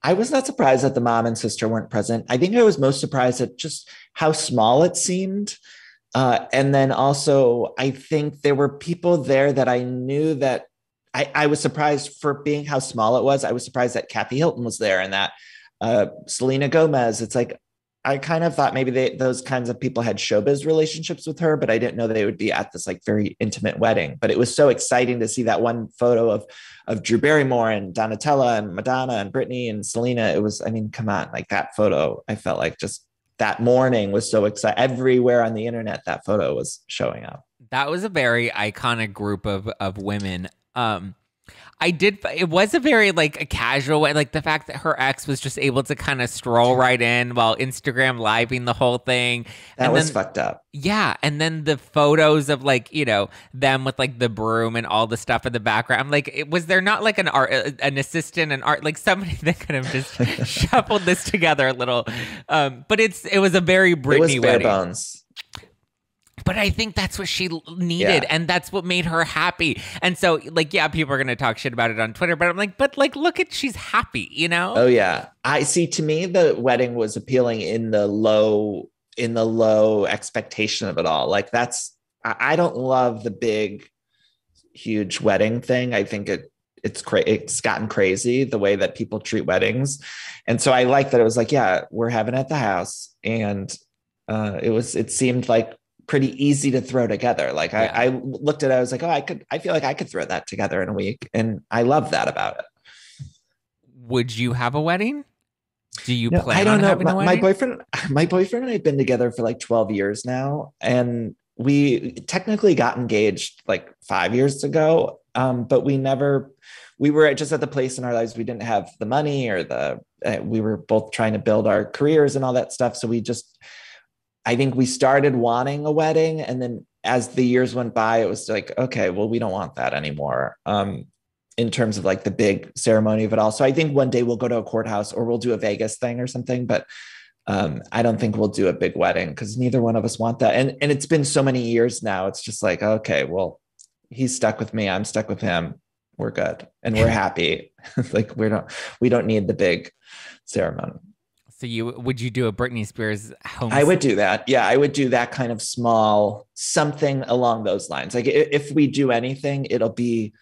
I was not surprised that the mom and sister weren't present. I think I was most surprised at just how small it seemed. And then also, I think there were people there that I knew that I was surprised for being how small it was. I was surprised that Kathy Hilton was there, and that Selena Gomez. It's like, I kind of thought maybe those kinds of people had showbiz relationships with her, but I didn't know they would be at this like very intimate wedding. But it was so exciting to see that one photo of Drew Barrymore and Donatella and Madonna and Britney and Selena. It was, I mean, come on, like that photo, I felt like just that morning was so exciting. Everywhere on the internet, that photo was showing up. That was a very iconic group of women. It was a very like a casual way, like the fact that her ex was just able to kind of stroll right in while Instagram living the whole thing. That was fucked up. Yeah. And then the photos of like, you know, them with like the broom and all the stuff in the background. I'm like, was there not like an assistant, like somebody that could have just shuffled this together a little. But it was a very Britney wedding. It was bare bones. But I think that's what she needed, and that's what made her happy. And so, like, yeah, people are going to talk shit about it on Twitter, but I'm like, look at, she's happy, you know? Oh, yeah. I see, to me, the wedding was appealing in the low expectation of it all. Like, I don't love the big, huge wedding thing. I think it it's gotten crazy the way that people treat weddings. And so I like that it was like, yeah, we're having it at the house. And it seemed like pretty easy to throw together. Like yeah. I looked at it, I was like, oh, I feel like I could throw that together in a week. And I love that about it. Would you have a wedding? Do you plan? I don't know. My boyfriend and I have been together for like 12 years now. And we technically got engaged like 5 years ago. But we were just at the place in our lives. We didn't have the money or we were both trying to build our careers and all that stuff. So I think we started wanting a wedding. And then as the years went by, it was like, okay, well, we don't want that anymore. In terms of like the big ceremony of it all. So I think one day we'll go to a courthouse or we'll do a Vegas thing or something, but I don't think we'll do a big wedding because neither one of us want that. And it's been so many years now. It's just like, okay, well, he's stuck with me. I'm stuck with him. We're good. And we're happy. Like we don't need the big ceremony. So would you do a Britney Spears home? I would do that. Yeah. I would do that kind of small, something along those lines. Like if we do anything, it'll be,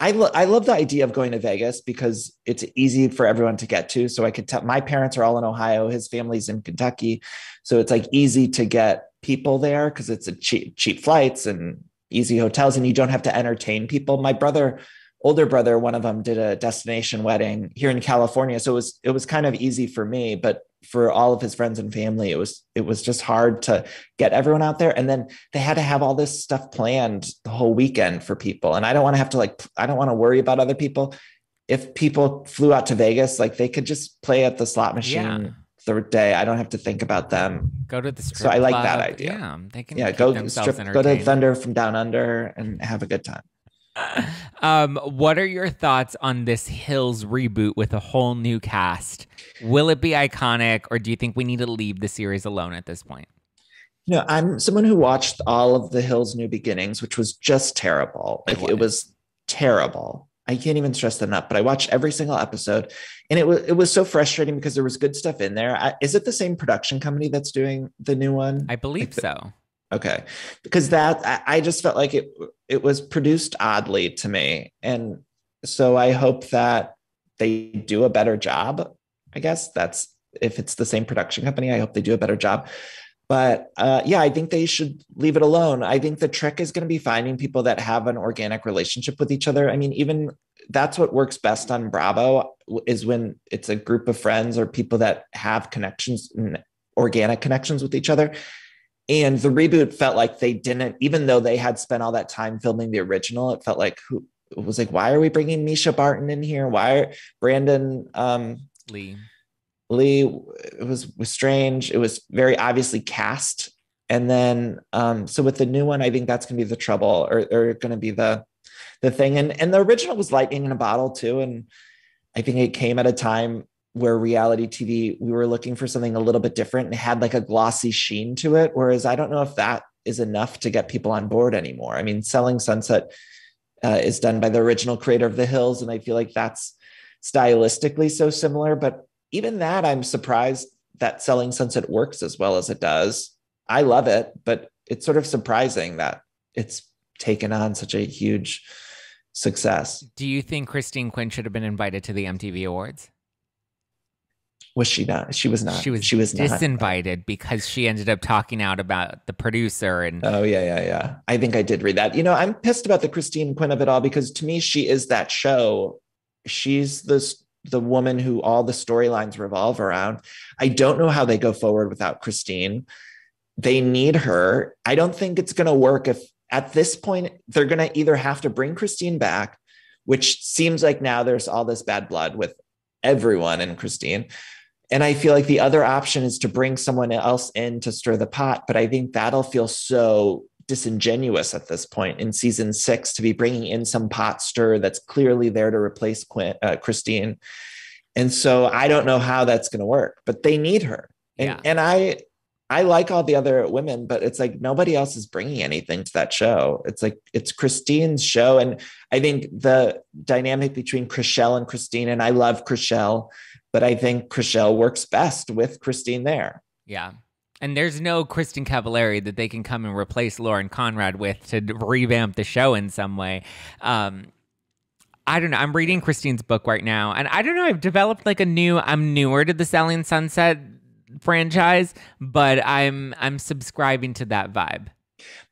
I love the idea of going to Vegas because it's easy for everyone to get to. So I could tell my parents are all in Ohio, his family's in Kentucky. So it's like easy to get people there because it's a cheap flights and easy hotels and you don't have to entertain people. My older brother, one of them did a destination wedding here in California. So it was kind of easy for me, but for all of his friends and family, it was just hard to get everyone out there. And then they had to have all this stuff planned the whole weekend for people. And I don't want to worry about other people. If people flew out to Vegas, like they could just play at the slot machine the day. I don't have to think about them. Go to the strip club. So I like that idea. Yeah, they can go to Thunder from Down Under and have a good time. What are your thoughts on this Hills reboot with a whole new cast? Will it be iconic, or do you think we need to leave the series alone at this point? No, I'm someone who watched all of the Hills New Beginnings, which was just terrible. Like it was terrible. I can't even stress that enough, but I watched every single episode and it was so frustrating because there was good stuff in there. Is it the same production company that's doing the new one? I believe so. Okay. Because I just felt like it was produced oddly to me. And so I hope that they do a better job. I guess that's, if it's the same production company, I hope they do a better job. But yeah, I think they should leave it alone. I think the trick is going to be finding people that have an organic relationship with each other. I mean, even that's what works best on Bravo is when it's a group of friends or people that have connections, organic connections with each other. And the reboot felt like they didn't, even though they had spent all that time filming the original, it felt like, it was like, why are we bringing Misha Barton in here? Why are Brandon Lee? It was strange. It was very obviously cast. And then, so with the new one, I think that's going to be the trouble or going to be the thing. And the original was lightning in a bottle too. And I think it came at a time where reality TV, we were looking for something a little bit different and had like a glossy sheen to it. Whereas I don't know if that is enough to get people on board anymore. I mean, Selling Sunset is done by the original creator of The Hills. And I feel like that's stylistically so similar, but even that I'm surprised that Selling Sunset works as well as it does. I love it, but it's sort of surprising that it's taken on such a huge success. Do you think Christine Quinn should have been invited to the MTV Awards? Was she not? She was not. She was disinvited because she ended up talking out about the producer. And oh, yeah. I think I did read that. You know, I'm pissed about the Christine Quinn of it all because to me, she is that show. She's the woman who all the storylines revolve around. I don't know how they go forward without Christine. They need her. I don't think it's going to work if at this point, they're going to either have to bring Christine back, which seems like now there's all this bad blood with everyone and Christine. And I feel like the other option is to bring someone else in to stir the pot. But I think that'll feel so disingenuous at this point in season 6 to be bringing in some pot stir that's clearly there to replace Christine. And so I don't know how that's going to work, but they need her. And I like all the other women, but it's like nobody else is bringing anything to that show. It's like, it's Christine's show. And I think the dynamic between Chrishell and Christine, and I love Chrishell, but I think Chrishell works best with Christine there. Yeah. And there's no Kristen Cavallari that they can come and replace Lauren Conrad with to revamp the show in some way. I don't know. I'm reading Christine's book right now, and I don't know. I've developed like a new. I'm newer to the Selling Sunset franchise, but I'm subscribing to that vibe.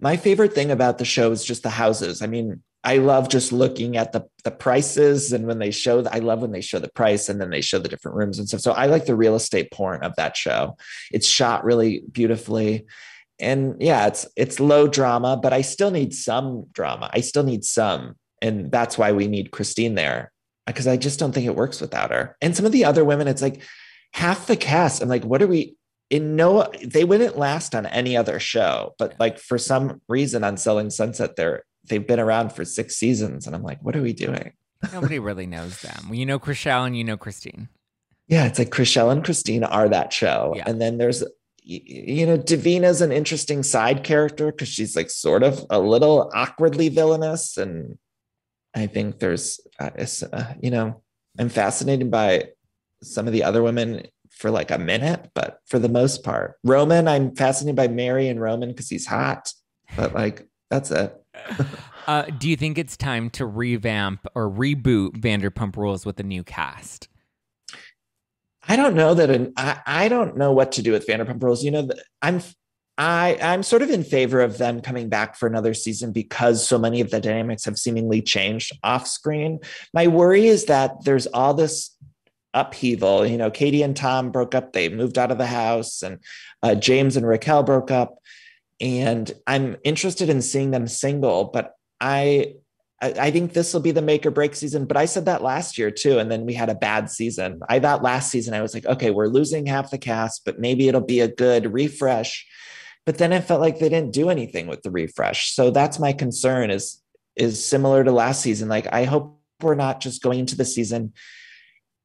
My favorite thing about the show is just the houses. I mean, I love just looking at the prices, and when they show, I love when they show the price and then they show the different rooms and stuff. So I like the real estate porn of that show. It's shot really beautifully. And yeah, it's low drama, but I still need some drama. I still need some. And that's why we need Christine there, because I just don't think it works without her. And some of the other women, it's like half the cast. I'm like, what are we in? No, they wouldn't last on any other show, but like for some reason on Selling Sunset, they've been around for 6 seasons. And I'm like, what are we doing? Nobody really knows them. You know, Chrishell and you know, Christine. Yeah. It's like Chrishell and Christine are that show. Yeah. And then there's, you know, Davina's an interesting side character because she's like sort of a little awkwardly villainous. And I think there's, you know, I'm fascinated by some of the other women for like a minute, but for the most part, Roman, I'm fascinated by Mary and Roman because he's hot, but like, that's it. Do you think it's time to revamp or reboot Vanderpump Rules with a new cast? I don't know that. I don't know what to do with Vanderpump Rules. You know, I'm sort of in favor of them coming back for another season because so many of the dynamics have seemingly changed off screen. My worry is that there's all this upheaval. You know, Katie and Tom broke up. They moved out of the house, and James and Raquel broke up. And I'm interested in seeing them single, but I think this will be the make or break season. But I said that last year too. And then we had a bad season. I thought last season, I was like, okay, we're losing half the cast, but maybe it'll be a good refresh. But then it felt like they didn't do anything with the refresh. So that's my concern is similar to last season. Like, I hope we're not just going into the season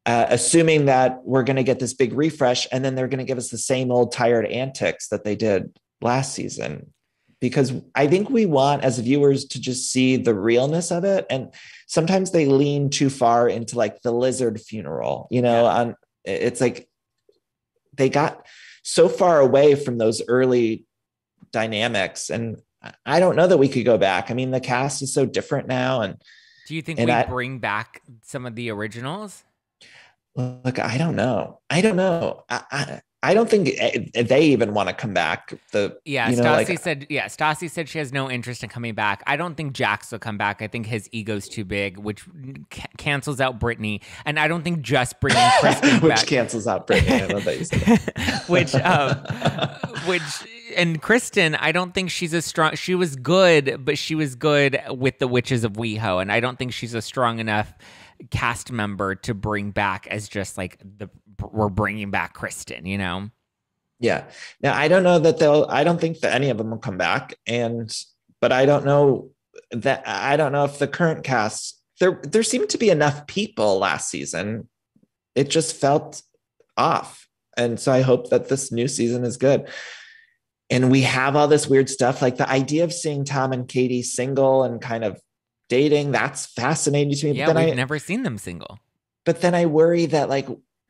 assuming that we're going to get this big refresh, and then they're going to give us the same old tired antics that they did last season, because I think we want as viewers to just see the realness of it. And sometimes they lean too far into like the lizard funeral, you know, yeah. It's like they got so far away from those early dynamics. And I don't know that we could go back. I mean, the cast is so different now. And do you think we bring back some of the originals? Look, I don't know. I don't think they even want to come back. Stassi said she has no interest in coming back. I don't think Jax will come back. I think his ego's too big, which cancels out Brittany. And I don't think just bringing Kristen back. Which cancels out Brittany. I love that you said that. And Kristen, I don't think she's as strong. She was good, but she was good with the Witches of WeHo. And I don't think she's a strong enough cast member to bring back as just like we're bringing back Kristen, you know? Yeah. Now, I don't know that I don't think that any of them will come back. But I don't know that, if the current cast, there seemed to be enough people last season. It just felt off. And so I hope that this new season is good. And we have all this weird stuff. Like the idea of seeing Tom and Katie single and kind of dating, that's fascinating to me. Yeah, I've never seen them single. But then I worry that, like,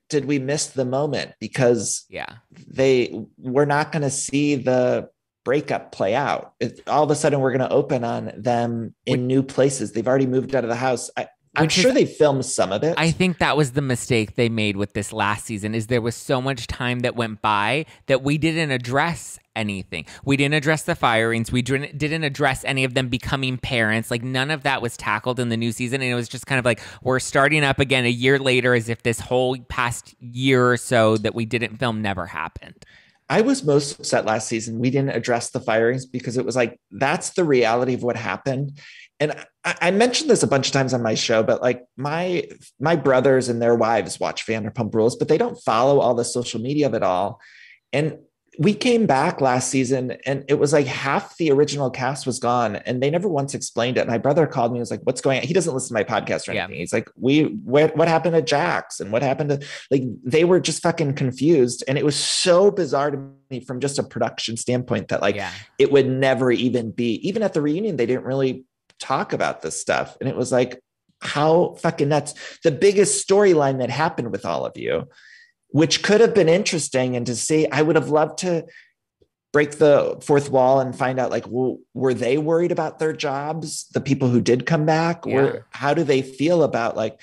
did we miss the moment? Because we're not going to see the breakup play out. All of a sudden, we're going to open on them in new places. They've already moved out of the house. I'm sure they filmed some of it. I think that was the mistake they made with this last season, is there was so much time that went by that we didn't address anything. We didn't address the firings. We didn't address any of them becoming parents. Like, none of that was tackled in the new season. And it was just kind of like, we're starting up again a year later as if this whole past year or so that we didn't film never happened. I was most upset last season we didn't address the firings, because it was like, that's the reality of what happened. And I mentioned this a bunch of times on my show, but like my brothers and their wives watch Vanderpump Rules, but they don't follow all the social media of it all. And we came back last season and it was like half the original cast was gone and they never once explained it. My brother called me and was like, what's going on? He doesn't listen to my podcast or anything. Yeah. He's like, what happened to Jax? And what happened to, like, they were just fucking confused. And it was so bizarre to me from just a production standpoint that it would never even be, even at the reunion, they didn't really talk about this stuff. And it was like, how fucking nuts. The biggest storyline that happened with all of you, which could have been interesting and to see, I would have loved to break the fourth wall and find out, like, well, were they worried about their jobs? The people who did come back, or how do they feel about like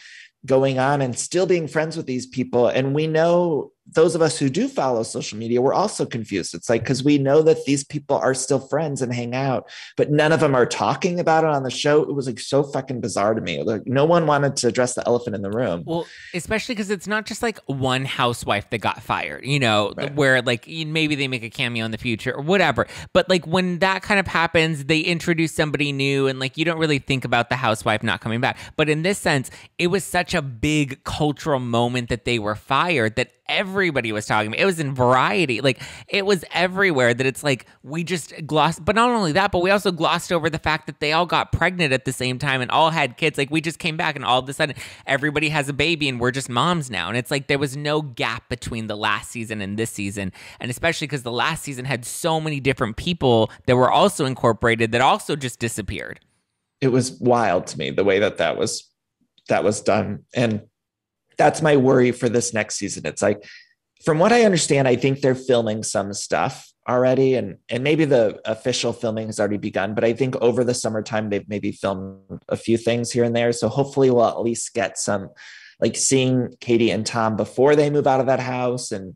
going on and still being friends with these people? And we know those of us who do follow social media, we're also confused. It's like, because we know that these people are still friends and hang out, but none of them are talking about it on the show. It was like so fucking bizarre to me. Like, no one wanted to address the elephant in the room. Well, especially because it's not just like one housewife that got fired, you know, where like maybe they make a cameo in the future or whatever. But like when that kind of happens, they introduce somebody new and like you don't really think about the housewife not coming back. But in this sense, it was such a big cultural moment that they were fired that everybody was talking about. It was in Variety. Like, it was everywhere that it's like, we just glossed. But not only that, but we also glossed over the fact that they all got pregnant at the same time and all had kids. Like, we just came back and all of a sudden everybody has a baby and we're just moms now. And it's like, there was no gap between the last season and this season. And especially because the last season had so many different people that were also incorporated that also just disappeared. It was wild to me, the way that that was done. And that's my worry for this next season. It's like, from what I understand, I think they're filming some stuff already. And maybe the official filming has already begun, but I think over the summertime, they've maybe filmed a few things here and there. So hopefully we'll at least get some, like seeing Katie and Tom before they move out of that house and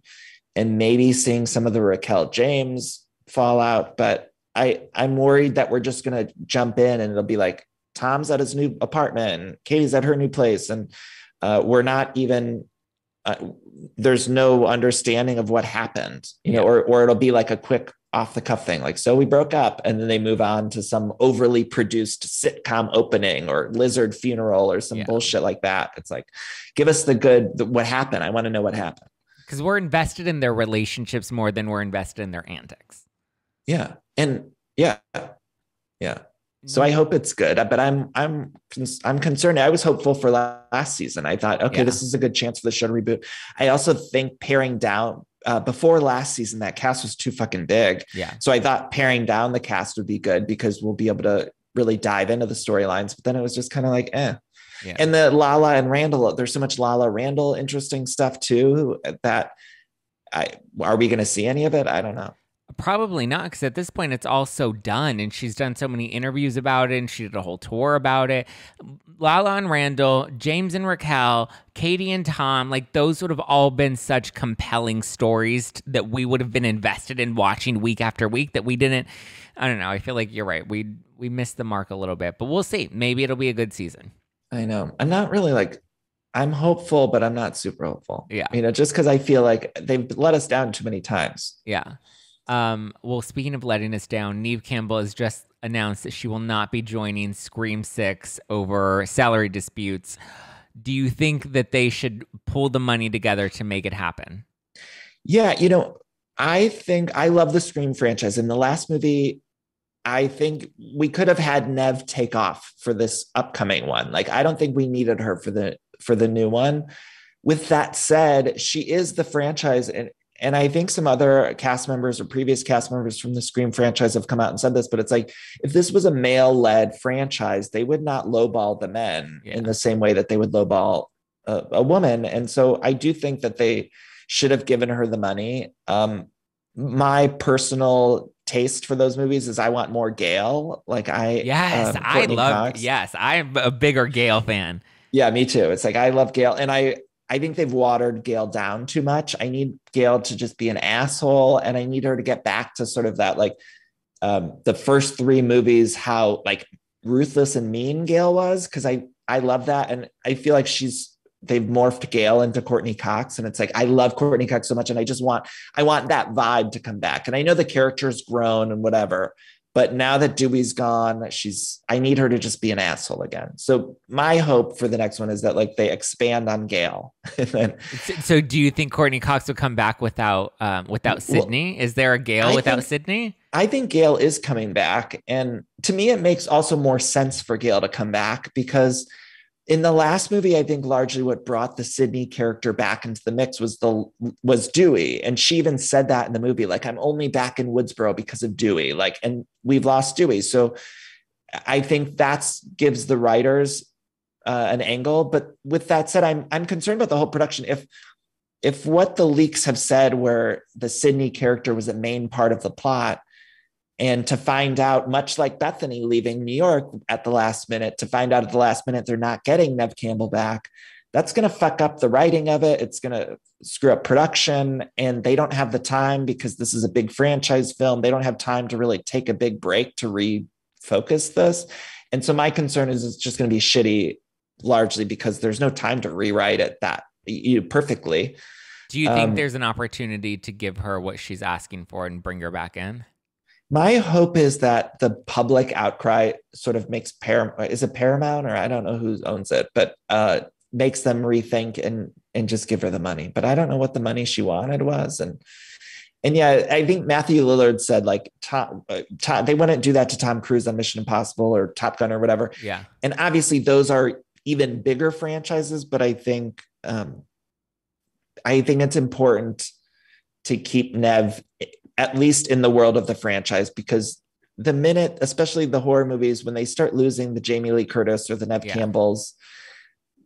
maybe seeing some of the Raquel James fallout. But I'm worried that we're just going to jump in and it'll be like, Tom's at his new apartment and Katie's at her new place. And we're not even, there's no understanding of what happened, you know, or it'll be like a quick off the cuff thing. Like, so we broke up and then they move on to some overly produced sitcom opening or lizard funeral or some bullshit like that. It's like, give us the good, what happened? I want to know what happened. Because we're invested in their relationships more than we're invested in their antics. Yeah. And yeah. So I hope it's good, but I'm concerned. I was hopeful for last season. I thought, okay, this is a good chance for the show to reboot. I also think paring down before last season, that cast was too fucking big. Yeah. So I thought paring down the cast would be good because we'll be able to really dive into the storylines. But then it was just kind of like, eh. Yeah. And the Lala and Randall, there's so much Lala Randall interesting stuff too. That are we going to see any of it? I don't know. Probably not, because at this point it's all so done and she's done so many interviews about it and she did a whole tour about it. Lala and Randall, James and Raquel, Katie and Tom, like those would have all been such compelling stories that we would have been invested in watching week after week that we didn't. I don't know. I feel like you're right. We missed the mark a little bit, but we'll see. Maybe it'll be a good season. I know. I'm not really like... I'm hopeful, but I'm not super hopeful. Yeah. You know, just because I feel like they've let us down too many times. Yeah. Well, speaking of letting us down, Neve Campbell has just announced that she will not be joining Scream 6 over salary disputes. Do you think that they should pull the money together to make it happen? Yeah, you know, I think I love the Scream franchise. In the last movie, I think we could have had Nev take off for this upcoming one. Like, I don't think we needed her for the new one. With that said, she is the franchise And I think some other cast members or previous cast members from the Scream franchise have come out and said this, but it's like, if this was a male-led franchise, they would not lowball the men in the same way that they would lowball a woman. And so I do think that they should have given her the money. My personal taste for those movies is I want more Gail. Like I'm a bigger Gail fan. Yeah, me too. It's like, I love Gail. And I think they've watered Gail down too much. I need Gail to just be an asshole, and I need her to get back to sort of that, like the first three movies, how like ruthless and mean Gail was. Cause I love that. And I feel like they've morphed Gail into Courtney Cox. And it's like, I love Courtney Cox so much. And I want that vibe to come back. And I know the character's grown and whatever, but now that Dewey's gone, I need her to just be an asshole again. So my hope for the next one is that like they expand on Gail. So do you think Courtney Cox will come back without Sydney? Well, is there a Gail without Sydney? I think Gail is coming back. And to me, it makes also more sense for Gail to come back because in the last movie, I think largely what brought the Sydney character back into the mix was Dewey. And she even said that in the movie, like, I'm only back in Woodsboro because of Dewey, like, and we've lost Dewey. So I think gives the writers an angle. But with that said, I'm concerned about the whole production. If if what the leaks have said where the Sydney character was a main part of the plot, and to find out, much like Bethenny leaving New York at the last minute, to find out at the last minute they're not getting Neve Campbell back, that's going to fuck up the writing of it. It's going to screw up production, and they don't have the time because this is a big franchise film. They don't have time to really take a big break to refocus this. And so my concern is it's just going to be shitty, largely because there's no time to rewrite it that perfectly. Do you think there's an opportunity to give her what she's asking for and bring her back in? My hope is that the public outcry sort of makes Paramount, or I don't know who owns it, but makes them rethink and just give her the money. But I don't know what the money she wanted was. And yeah, I think Matthew Lillard said like Tom, they wouldn't do that to Tom Cruise on Mission Impossible or Top Gun or whatever. Yeah. And obviously those are even bigger franchises, but I think it's important to keep Neve at least in the world of the franchise, because the minute, especially the horror movies, when they start losing the Jamie Lee Curtis or the Neve Campbells,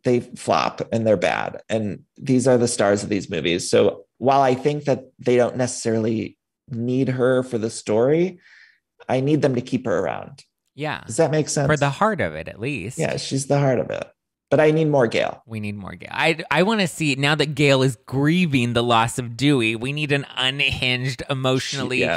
they flop and they're bad. And these are the stars of these movies. So while I think that they don't necessarily need her for the story, I need them to keep her around. Yeah. Does that make sense? For the heart of it, at least. Yeah, she's the heart of it. But I need more Gail. We need more Gail. I want to see, now that Gail is grieving the loss of Dewey, we need an unhinged, emotionally, we need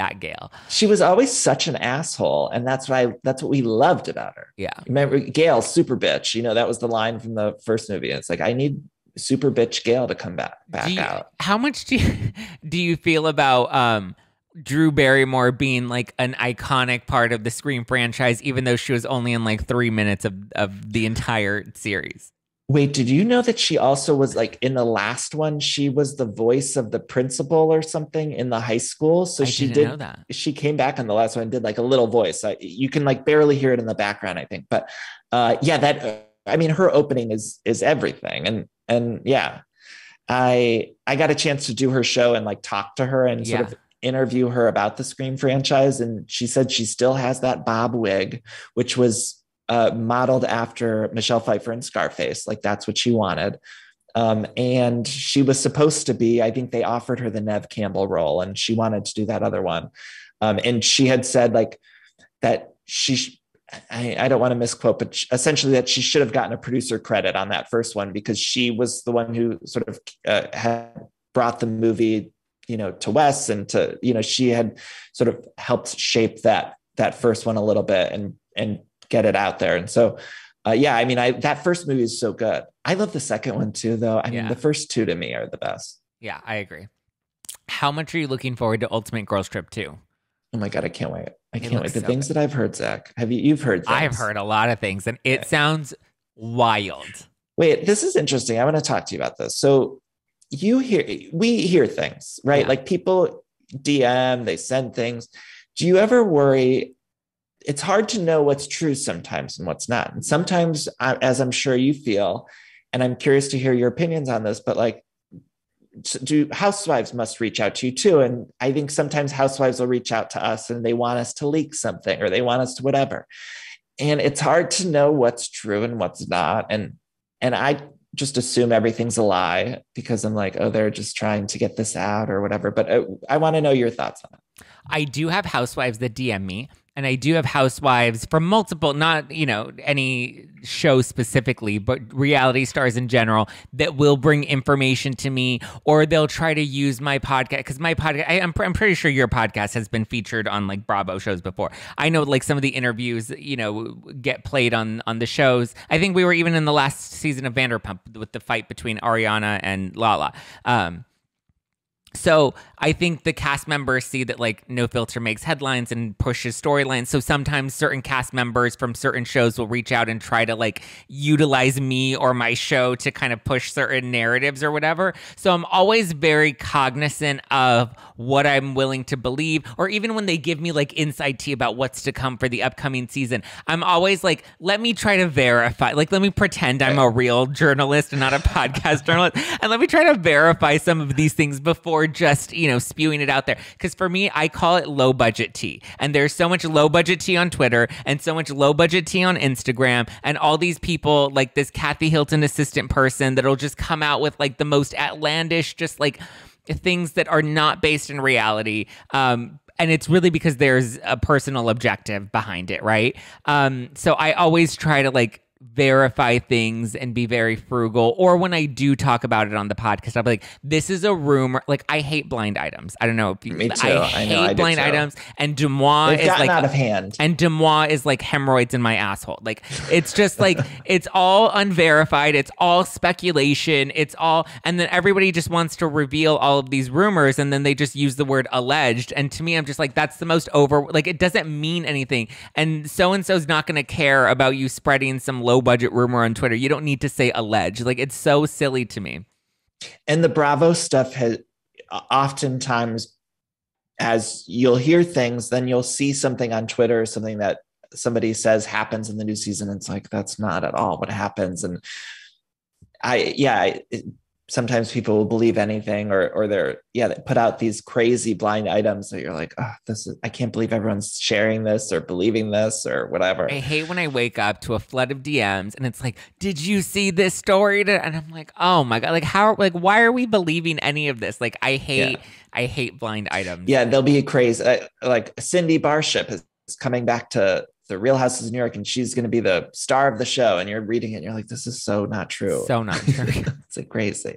that Gail. She was always such an asshole, and that's what we loved about her. Yeah. Remember, Gail, super bitch. You know, that was the line from the first movie. It's like, I need super bitch Gail to come back out. How much do you feel about Drew Barrymore being like an iconic part of the Scream franchise, even though she was only in like 3 minutes of the entire series? Wait, did you know that she also was like in the last one, she was the voice of the principal or something in the high school? So I didn't know that. She came back on the last one and did like a little voice. You can like barely hear it in the background, I think. But her opening is everything. And yeah, I got a chance to do her show and like talk to her and sort of interview her about the Scream franchise, and she said she still has that bob wig, which was modeled after Michelle Pfeiffer in Scarface. Like, that's what she wanted, and she was supposed to be, I think they offered her the Neve Campbell role and she wanted to do that other one, and she had said like that she, I don't want to misquote, but essentially that she should have gotten a producer credit on that first one because she was the one who sort of had brought the movie to Wes, and to, she had sort of helped shape that first one a little bit and get it out there. And so, that first movie is so good. I love the second one too, though. I mean, the first two to me are the best. Yeah, I agree. How much are you looking forward to Ultimate Girls Trip 2? Oh my God, I can't wait. I can't wait. The things that I've heard, Zach, you've heard things. I've heard a lot of things, and it sounds wild. Wait, this is interesting. I want to talk to you about this. So, we hear things, right? Yeah. Like people DM, they send things. Do you ever worry? It's hard to know what's true sometimes and what's not. And sometimes, as I'm sure you feel, and I'm curious to hear your opinions on this, but like, do housewives must reach out to you too? And I think sometimes housewives will reach out to us and they want us to leak something or they want us to whatever. And it's hard to know what's true and what's not. And I just assume everything's a lie because I'm like, oh, they're just trying to get this out or whatever. But I want to know your thoughts on it. I do have housewives that DM me, and I do have housewives from multiple, not, any show specifically, but reality stars in general that will bring information to me, or they'll try to use my podcast. Because my podcast, I'm pretty sure your podcast has been featured on like Bravo shows before. I know like some of the interviews, get played on the shows. I think we were even in the last season of Vanderpump with the fight between Ariana and Lala. So I think the cast members see that like No Filter makes headlines and pushes storylines. So sometimes certain cast members from certain shows will reach out and try to like utilize me or my show to kind of push certain narratives or whatever. So I'm always very cognizant of what I'm willing to believe, or even when they give me like inside tea about what's to come for the upcoming season, I'm always like, let me try to verify, like let me pretend I'm a real journalist and not a podcast journalist. And let me try to verify some of these things before or just, you know, spewing it out there. Because for me, I call it low budget tea. And there's so much low budget tea on Twitter and so much low budget tea on Instagram. And all these people like this Kathy Hilton assistant person that'll just come out with like the most outlandish, just like things that are not based in reality. And it's really because there's a personal objective behind it, right? So I always try to like verify things and be very frugal. Or when I do talk about it on the podcast, I'll be like, this is a rumor. Like, I hate blind items. I don't know if you... Me too. I hate blind items. And Dumois is like... out of hand. And Dumois is like hemorrhoids in my asshole. Like, it's just like, it's all unverified. It's all speculation. It's all... And then everybody just wants to reveal all of these rumors, and then they just use the word alleged. And to me, I'm just like, that's the most over... Like, it doesn't mean anything. And so-and-so's not going to care about you spreading some low budget rumor on Twitter. You don't need to say alleged. Like, it's so silly to me. And the Bravo stuff has oftentimes, as you'll hear things, then you'll see something on Twitter, something that somebody says happens in the new season. It's like, that's not at all what happens. And sometimes people will believe anything, or they put out these crazy blind items that you're like, oh, I can't believe everyone's sharing this or believing this or whatever. I hate when I wake up to a flood of DMs and it's like, did you see this story? And I'm like, oh my God, like why are we believing any of this? Like, I hate blind items. Yeah, there'll be a craze. Like Cindy Barship is coming back to The Real Housewives of New York, and she's going to be the star of the show. And you're reading it, and you're like, "This is so not true." So not true. It's like crazy,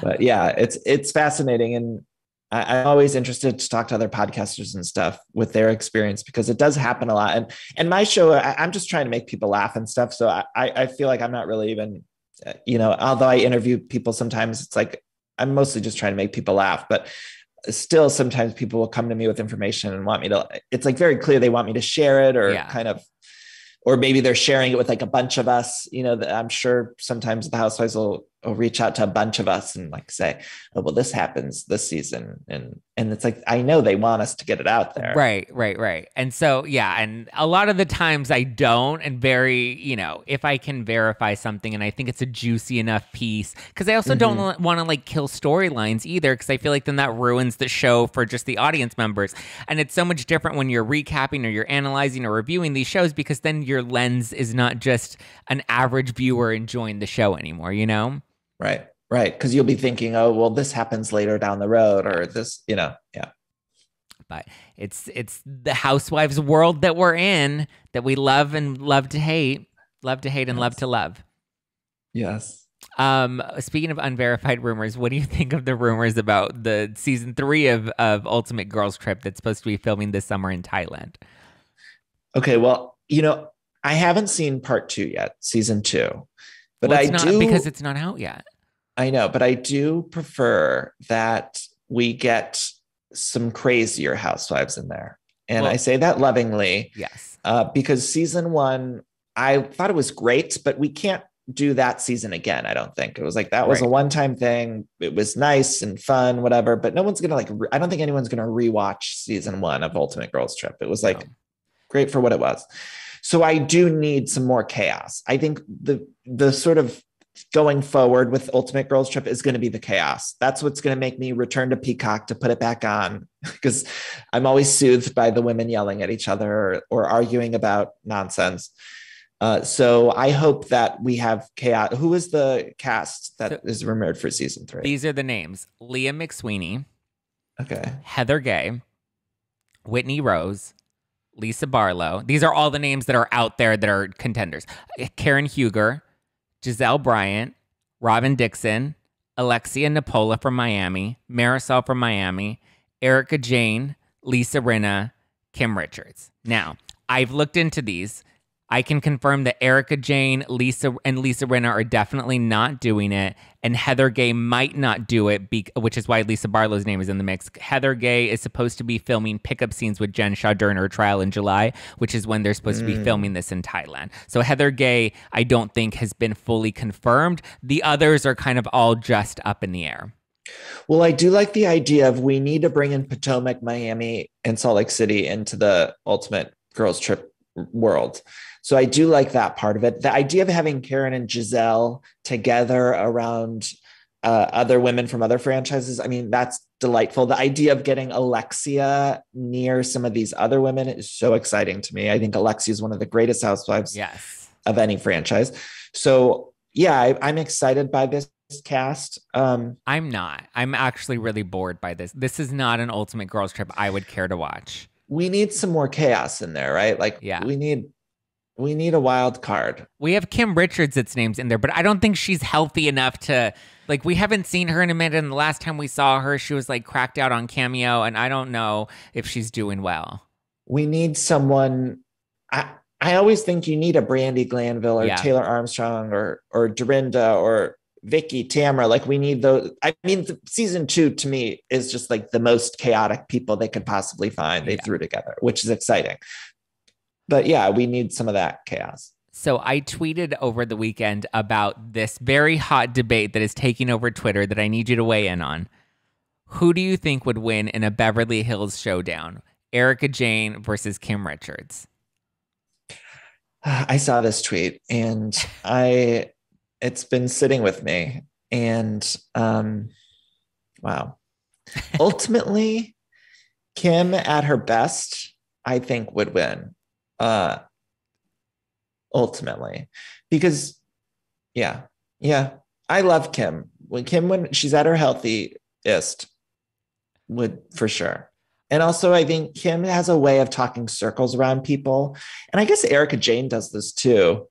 but yeah, it's fascinating, and I'm always interested to talk to other podcasters and stuff with their experience, because it does happen a lot. And my show, I'm just trying to make people laugh and stuff. So I feel like I'm not really even, you know, although I interview people sometimes, it's like I'm mostly just trying to make people laugh, but still sometimes people will come to me with information and want me to, it's like very clear they want me to share it, or kind of, or maybe they're sharing it with like a bunch of us, you know, I'm sure sometimes the housewives will reach out to a bunch of us and like say, oh, well, this happens this season. And it's like, I know they want us to get it out there. Right. And so, yeah. And a lot of the times I don't, and very, you know, if I can verify something and I think it's a juicy enough piece, because I also don't want to like kill storylines either, because I feel like then that ruins the show for just the audience members. And it's so much different when you're recapping or you're analyzing or reviewing these shows, because then your lens is not just an average viewer enjoying the show anymore, you know? Right. Because you'll be thinking, oh, well, this happens later down the road, or this, you know, yeah. But it's the housewives world that we're in, that we love and love to hate and love to love. Yes. Speaking of unverified rumors, what do you think of the rumors about the season 3 of Ultimate Girls Trip that's supposed to be filming this summer in Thailand? Okay, well, you know, I haven't seen part 2 yet, season 2. But well, because it's not out yet. I know, but I do prefer that we get some crazier housewives in there. And I say that lovingly. Yes. Because season 1, I thought it was great, but we can't do that season again, I don't think. It was like, that was a one-time thing. It was nice and fun, whatever, but no one's going to I don't think anyone's going to rewatch season 1 of Ultimate Girls Trip. It was great for what it was. So I do need some more chaos. I think the sort of going forward with Ultimate Girls Trip is going to be the chaos. That's what's going to make me return to Peacock to put it back on, because I'm always soothed by the women yelling at each other or arguing about nonsense. So I hope that we have chaos. Who is the cast that is rumored for season 3? These are the names: Leah McSweeney, Heather Gay, Whitney Rose, Lisa Barlow. These are all the names that are out there that are contenders. Karen Huger, Giselle Bryant, Robin Dixon, Alexia Napola from Miami, Marisol from Miami, Erika Jayne, Lisa Rinna, Kim Richards. Now, I've looked into these. I can confirm that Erika Jayne, Lisa Rinna are definitely not doing it, and Heather Gay might not do it, which is why Lisa Barlow's name is in the mix. Heather Gay is supposed to be filming pickup scenes with Jen Shah during her trial in July, which is when they're supposed to be filming this in Thailand. So Heather Gay, I don't think, has been fully confirmed. The others are kind of all just up in the air. Well, I do like the idea of, we need to bring in Potomac, Miami, and Salt Lake City into the Ultimate Girls Trip world. So I do like that part of it. The idea of having Karen and Giselle together around other women from other franchises. I mean, that's delightful. The idea of getting Alexia near some of these other women is so exciting to me. I think Alexia is one of the greatest housewives of any franchise. So yeah, I'm excited by this cast. I'm not. I'm actually really bored by this. This is not an ultimate girls trip I would care to watch. We need some more chaos in there, right? Like we need a wild card. We have Kim Richards, its name's in there, but I don't think she's healthy enough to, like, we haven't seen her in a minute. And the last time we saw her, she was like cracked out on Cameo. And I don't know if she's doing well. We need someone. I always think you need a Brandi Glanville or Taylor Armstrong or Dorinda or Vicky, Tamra. Like, we need those. I mean, season two to me is just like the most chaotic people they could possibly find. They threw together, which is exciting. But yeah, we need some of that chaos. So I tweeted over the weekend about this very hot debate that is taking over Twitter that I need you to weigh in on. Who do you think would win in a Beverly Hills showdown? Erika Jayne versus Kim Richards. I saw this tweet and it's been sitting with me. And wow. Ultimately, Kim at her best, I think, would win. Ultimately, because I love Kim. When she's at her healthiest, would for sure. And also I think Kim has a way of talking circles around people. And I guess Erika Jayne does this too.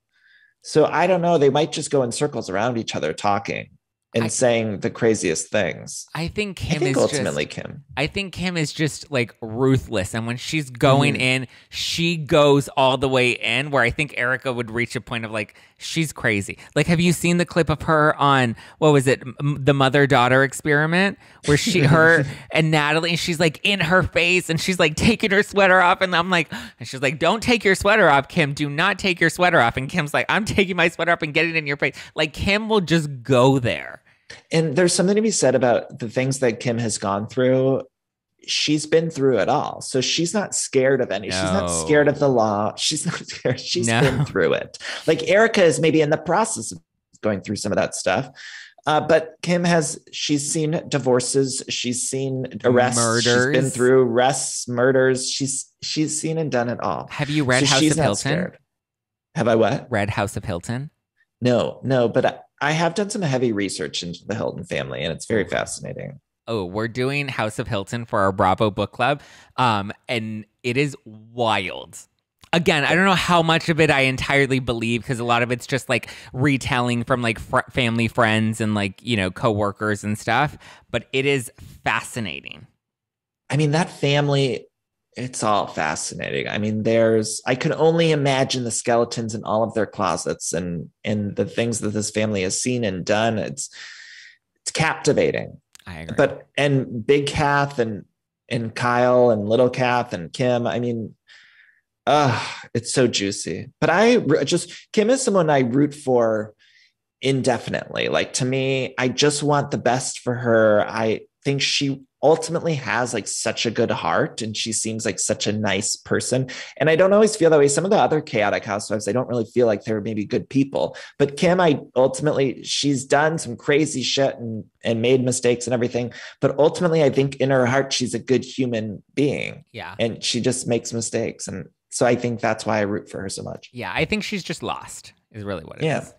So I don't know, they might just go in circles around each other talking and saying the craziest things. I think Kim is just like ruthless. And when she's going in, she goes all the way in, where I think Erika would reach a point of like, she's crazy. Like, have you seen the clip of her on, what was it? The mother-daughter experiment, where her and Natalie, she's like in her face and she's like taking her sweater off. And I'm like, and she's like, don't take your sweater off, Kim. Do not take your sweater off. And Kim's like, I'm taking my sweater off and getting it in your face. Like, Kim will just go there. And there's something to be said about the things that Kim has gone through. She's been through it all. So she's not scared of any. No. She's not scared of the law. She's not scared. She's been through it. Like, Erika is maybe in the process of going through some of that stuff. But Kim she's seen divorces. She's seen arrests. Murders. She's been through arrests, murders. She's seen and done it all. Have you read House of Hilton? Scared. Have I what? Read House of Hilton? No, but I have done some heavy research into the Hilton family, and it's very fascinating. Oh, we're doing House of Hilton for our Bravo Book Club, and it is wild. Again, I don't know how much of it I entirely believe, because a lot of it's just like retelling from like family, friends, and like, you know, coworkers and stuff. But it is fascinating. I mean, that family, it's all fascinating. I mean, I can only imagine the skeletons in all of their closets and the things that this family has seen and done. It's captivating. I agree. But, and Big Kath and Kyle and Little Kath and Kim, I mean, it's so juicy. But Kim is someone I root for indefinitely. Like, to me, I just want the best for her. I think she ultimately has like such a good heart, and she seems like such a nice person. And I don't always feel that way. Some of the other chaotic housewives, I don't really feel like they're maybe good people, but Kim, she's done some crazy shit and made mistakes and everything. But ultimately, I think in her heart, she's a good human being. Yeah. And she just makes mistakes. And so I think that's why I root for her so much. Yeah. I think she's just lost is really what it is.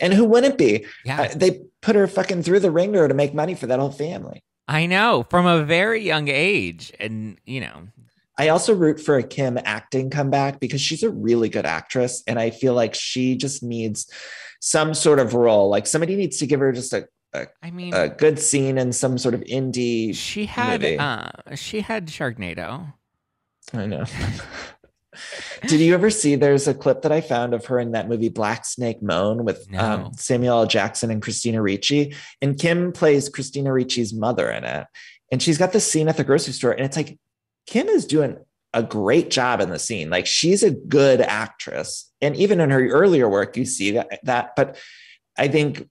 And who wouldn't be? Yeah. They put her fucking through the ringer to make money for that whole family. I know, from a very young age. And, you know, I also root for a Kim acting comeback, because she's a really good actress. And I feel like she just needs some sort of role. Like, somebody needs to give her just a good scene in some sort of indie movie. She had Sharknado. I know. Did you ever see, there's a clip that I found of her in that movie Black Snake Moan with Samuel L. Jackson and Christina Ricci, and Kim plays Christina Ricci's mother in it. And she's got this scene at the grocery store, and it's like, Kim is doing a great job in the scene. Like, she's a good actress. And even in her earlier work, you see that, but I think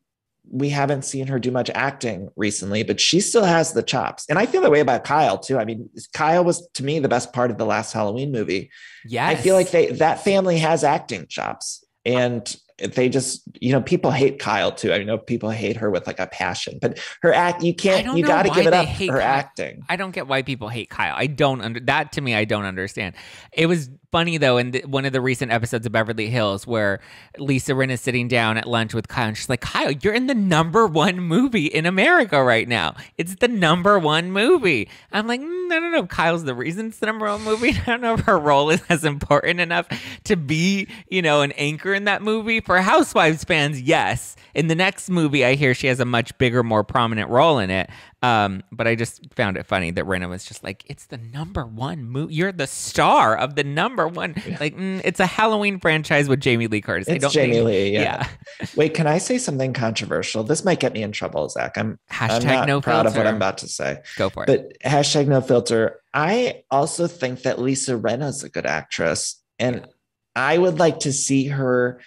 we haven't seen her do much acting recently, but she still has the chops. And I feel that way about Kyle too. I mean, Kyle was, to me, the best part of the last Halloween movie. Yeah. I feel like that family has acting chops, and they just, you know, people hate Kyle too. I know people hate her with like a passion, but her act, you can't, you got to give it up. Her acting. I don't get why people hate Kyle. I don't that to me, I don't understand. It was funny though, in one of the recent episodes of Beverly Hills where Lisa Rinna is sitting down at lunch with Kyle and she's like, Kyle, you're in the #1 movie in America right now. It's the #1 movie. I'm like, no. Kyle's the reason it's the #1 movie. I don't know if her role is as important enough to be, you know, an anchor in that movie. For Housewives fans, yes. In the next movie, I hear she has a much bigger, more prominent role in it. But I just found it funny that Rinna was just like, it's the #1 movie. You're the star of the #1. Yeah. Like, it's a Halloween franchise with Jamie Lee Curtis. It's Jamie Lee. Yeah. Wait, can I say something controversial? This might get me in trouble, Zach. I'm not proud of what I'm about to say. Go for it. But #NoFilter. I also think that Lisa Rinna is a good actress, and I would like to see her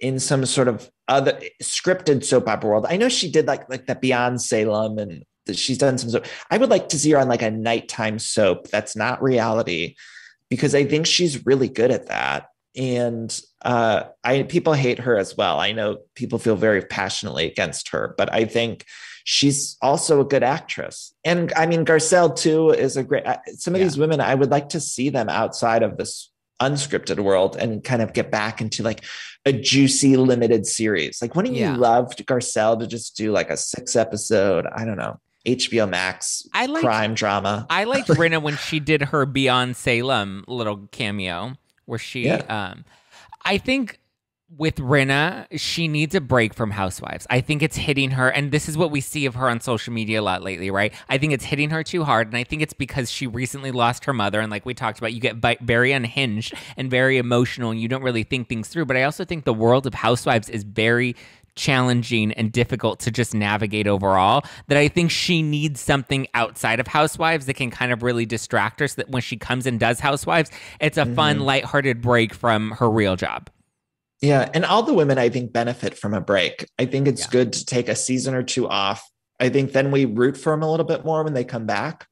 in some sort of other scripted soap opera world. I know she did like that Beyond Salem, and she's done some soap. I would like to see her on like a nighttime soap that's not reality, because I think she's really good at that. And people hate her as well. I know people feel very passionately against her, but I think she's also a good actress. And I mean, Garcelle too is a great, some of these women, I would like to see them outside of this unscripted world and kind of get back into like a juicy limited series. Like, wouldn't you love Garcelle to just do like a 6-episode, I don't know, HBO Max crime drama? I liked Rinna when she did her Beyond Salem little cameo where she, I think with Rinna, she needs a break from Housewives. I think it's hitting her. And this is what we see of her on social media a lot lately, right? I think it's hitting her too hard. And I think it's because she recently lost her mother. And like we talked about, you get very unhinged and very emotional and you don't really think things through. But I also think the world of Housewives is very challenging and difficult to just navigate overall, that I think she needs something outside of Housewives that can kind of really distract her so that when she comes and does Housewives, it's a fun, lighthearted break from her real job. Yeah. And all the women, I think, benefit from a break. I think it's good to take a season or two off. I think then we root for them a little bit more when they come back.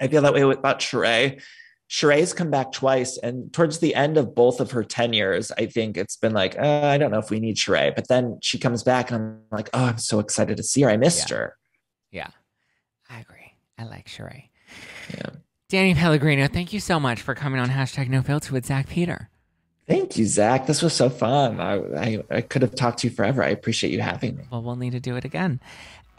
I feel that way about Sheree. Sheree's come back twice. And towards the end of both of her tenures, I think it's been like, I don't know if we need Sheree. But then she comes back and I'm like, oh, I'm so excited to see her. I missed her. Yeah, I agree. I like Sheree. Yeah. Danny Pellegrino, thank you so much for coming on #NoFilter with Zach Peter. Thank you, Zach. This was so fun. I could have talked to you forever. I appreciate you having me. Well, we'll need to do it again.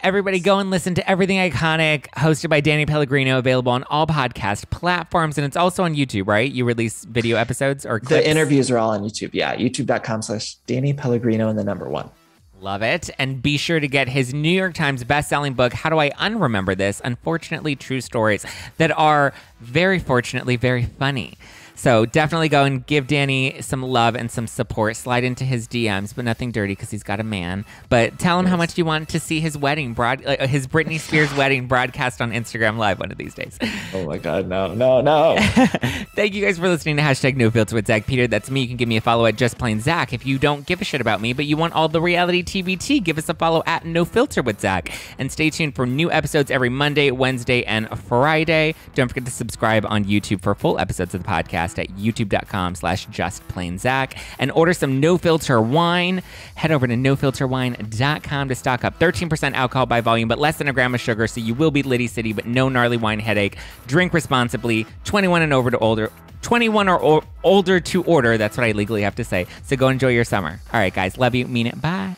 Everybody go and listen to Everything Iconic, hosted by Danny Pellegrino, available on all podcast platforms. And it's also on YouTube, right? You release video episodes or clips? The interviews are all on YouTube. Yeah, youtube.com/Danny Pellegrino and the #1. Love it. And be sure to get his New York Times bestselling book, How Do I Unremember This? Unfortunately, True Stories that are very fortunately very funny. So definitely go and give Danny some love and some support. Slide into his DMs, but nothing dirty because he's got a man. But tell him how much you want to see his wedding, his Britney Spears wedding broadcast on Instagram Live one of these days. Oh my God, no. Thank you guys for listening to #NoFilter with Zach Peter. That's me. You can give me a follow at Just Plain Zach. If you don't give a shit about me, but you want all the reality TV tea, give us a follow at @NoFilterWithZack. And stay tuned for new episodes every Monday, Wednesday, and Friday. Don't forget to subscribe on YouTube for full episodes of the podcast at youtube.com/justplainzach, and order some No Filter wine. Head over to NoFilterWine.com to stock up. 13% alcohol by volume, but less than a gram of sugar, so you will beat Litty City, but no gnarly wine headache. Drink responsibly. 21 or older to order. That's what I legally have to say. So go enjoy your summer. All right, guys. Love you. Mean it. Bye.